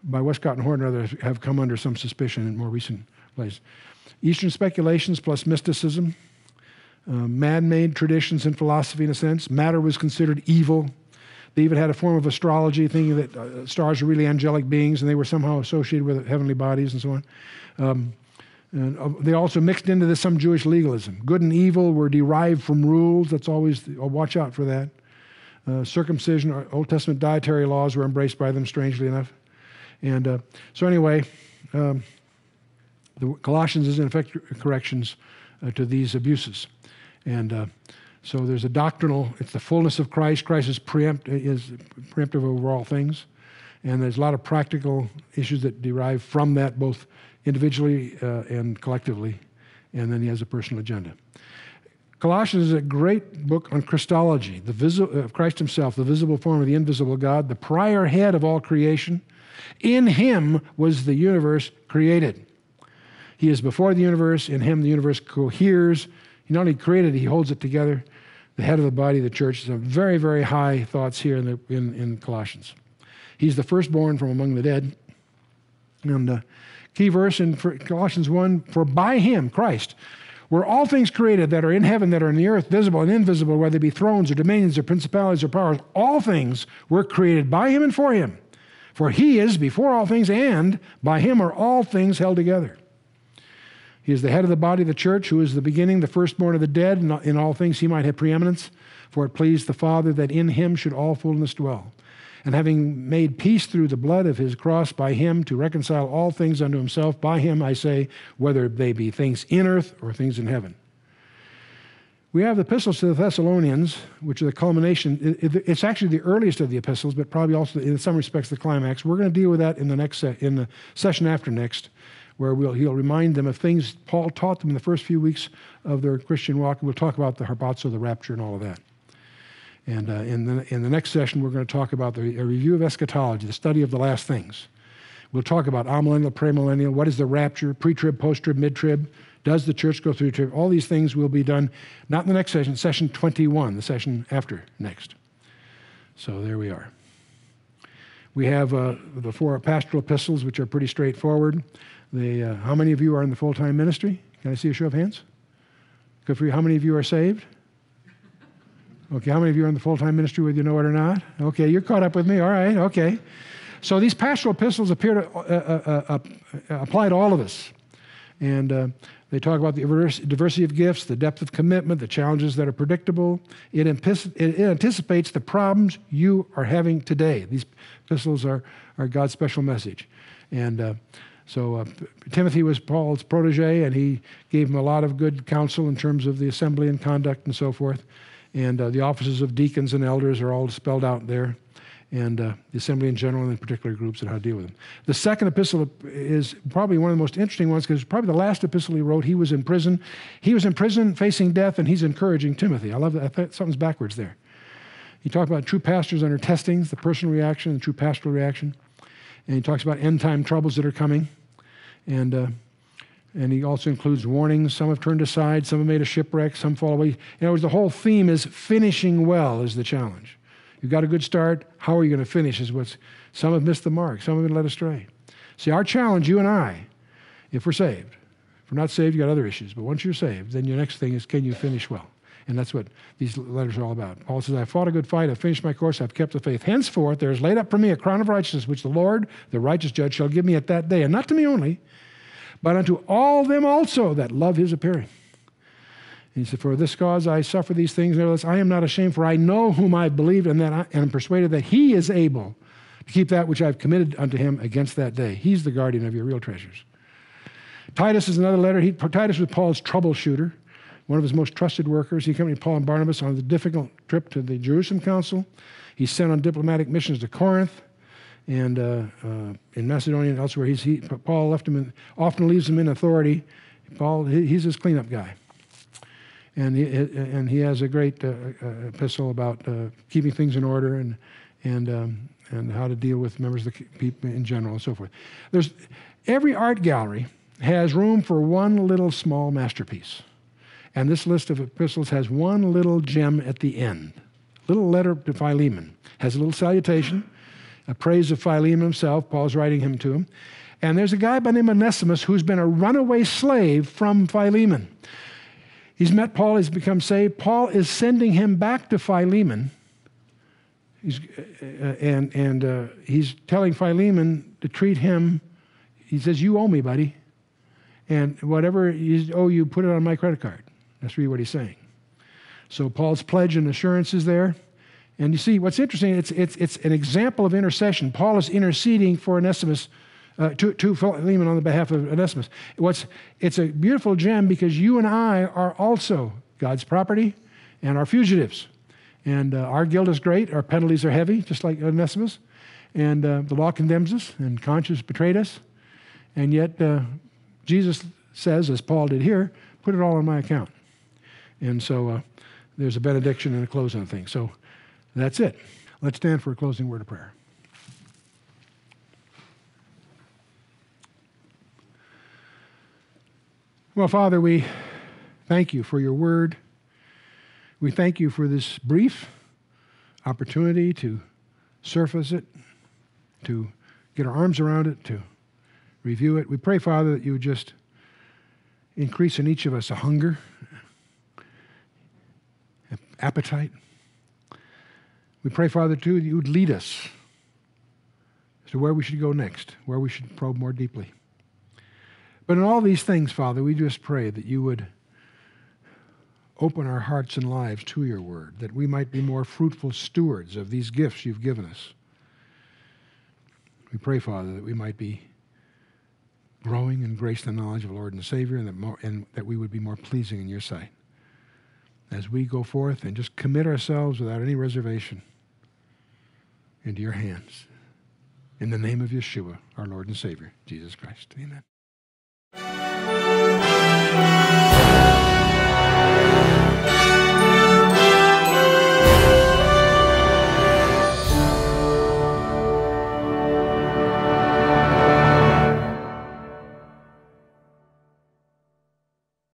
by Westcott and Horne and others have come under some suspicion in more recent places. Eastern speculations plus mysticism, man-made traditions and philosophy in a sense. Matter was considered evil. They even had a form of astrology, thinking that stars were really angelic beings and they were somehow associated with heavenly bodies and so on. And they also mixed into this some Jewish legalism. Good and evil were derived from rules. That's always, watch out for that. Circumcision or Old Testament dietary laws were embraced by them, strangely enough. And so anyway, the Colossians is in effect corrections to these abuses. And so there's a doctrinal, it's the fullness of Christ. Christ is preemptive over all things. And there's a lot of practical issues that derive from that, both individually and collectively. And then he has a personal agenda. Colossians is a great book on Christology, the Christ himself, the visible form of the invisible God, the prior head of all creation. In him was the universe created. He is before the universe. In him the universe coheres. He not only created, he holds it together. The head of the body, the church. Some very, very high thoughts here in Colossians. He's the firstborn from among the dead. And the key verse in Colossians 1, for by him, Christ, were all things created that are in heaven, that are in the earth, visible and invisible, whether they be thrones or dominions or principalities or powers. All things were created by him and for him. For he is before all things, and by him are all things held together. He is the head of the body of the church, who is the beginning, the firstborn of the dead. In all things he might have preeminence, for it pleased the Father that in him should all fullness dwell. And having made peace through the blood of his cross, by him to reconcile all things unto himself, by him, I say, whether they be things in earth or things in heaven. We have the epistles to the Thessalonians, which are the culmination. It's actually the earliest of the epistles, but probably also, in some respects, the climax. We're going to deal with that in the session after next, where he'll remind them of things Paul taught them in the first few weeks of their Christian walk. We'll talk about the harpazo, the rapture, and all of that. And in the next session, we're going to talk about a review of eschatology, the study of the last things. We'll talk about amillennial, premillennial, what is the rapture, pre-trib, post-trib, mid-trib, does the church go through trib? All these things will be done, not in the next session, session 21, the session after next. So there we are. We have the four pastoral epistles, which are pretty straightforward. How many of you are in the full-time ministry? Can I see a show of hands? Good for you. How many of you are saved? Okay, how many of you are in the full-time ministry, whether you know it or not? Okay, you're caught up with me. All right, okay. So these pastoral epistles appear to apply to all of us. And they talk about the diversity of gifts, the depth of commitment, the challenges that are predictable. It anticipates the problems you are having today. These epistles are God's special message. And So Timothy was Paul's protege, and he gave him a lot of good counsel in terms of the assembly and conduct and so forth. And the offices of deacons and elders are all spelled out there, and the assembly in general and in particular groups and how to deal with them. The second epistle is probably one of the most interesting ones, because it's probably the last epistle he wrote. He was in prison. He was in prison facing death, and he's encouraging Timothy. I love that. I thought something's backwards there. He talked about true pastors under testings, the personal reaction, the true pastoral reaction. And he talks about end-time troubles that are coming. And he also includes warnings. Some have turned aside. Some have made a shipwreck. Some fall away. In other words, the whole theme is finishing well is the challenge. You've got a good start. How are you going to finish is what's... Some have missed the mark. Some have been led astray. See, our challenge, you and I, if we're saved. If we're not saved, you've got other issues. But once you're saved, then your next thing is, can you finish well? And that's what these letters are all about. Paul says, I fought a good fight, I've finished my course, I've kept the faith. Henceforth, there is laid up for me a crown of righteousness, which the Lord, the righteous judge, shall give me at that day. And not to me only, but unto all them also that love his appearing. He said, "For this cause I suffer these things, nevertheless I am not ashamed, for I know whom I believe, and that I am persuaded that he is able to keep that which I have committed unto him against that day." He's the guardian of your real treasures. Titus is another letter. Titus was Paul's troubleshooter, one of his most trusted workers. He accompanied Paul and Barnabas on the difficult trip to the Jerusalem Council. He's sent on diplomatic missions to Corinth and in Macedonia and elsewhere. Paul left him, often leaves him in authority. Paul, he's his cleanup guy. And he has a great epistle about keeping things in order and how to deal with members of the people in general and so forth. Every art gallery has room for one little small masterpiece. And this list of epistles has one little gem at the end. Little letter to Philemon. Has a little salutation, a praise of Philemon himself. Paul's writing him to him. And there's a guy by the name of Onesimus who's been a runaway slave from Philemon. He's met Paul, he's become saved. Paul is sending him back to Philemon. He's telling Philemon to treat him. He says, "You owe me, buddy. And whatever you owe you, put it on my credit card." That's really what he's saying. So Paul's pledge and assurance is there. And you see, what's interesting, it's an example of intercession. Paul is interceding for Onesimus, to Philemon on the behalf of Onesimus. It's a beautiful gem because you and I are also God's property and are fugitives. And our guilt is great, our penalties are heavy, just like Onesimus. And the law condemns us, and conscience betrayed us. And yet, Jesus says, as Paul did here, "Put it all on my account." And so there's a benediction and a close on things. So that's it. Let's stand for a closing word of prayer. Well, Father, we thank you for your word. We thank you for this brief opportunity to surface it, to get our arms around it, to review it. We pray, Father, that you would just increase in each of us a hunger, an appetite. We pray, Father, too, that you would lead us as to where we should go next, where we should probe more deeply. But in all these things, Father, we just pray that you would open our hearts and lives to your word, that we might be more fruitful stewards of these gifts you've given us. We pray, Father, that we might be growing in grace and the knowledge of the Lord and Savior, and that we would be more pleasing in your sight as we go forth and just commit ourselves without any reservation into your hands. In the name of Yeshua, our Lord and Savior, Jesus Christ. Amen.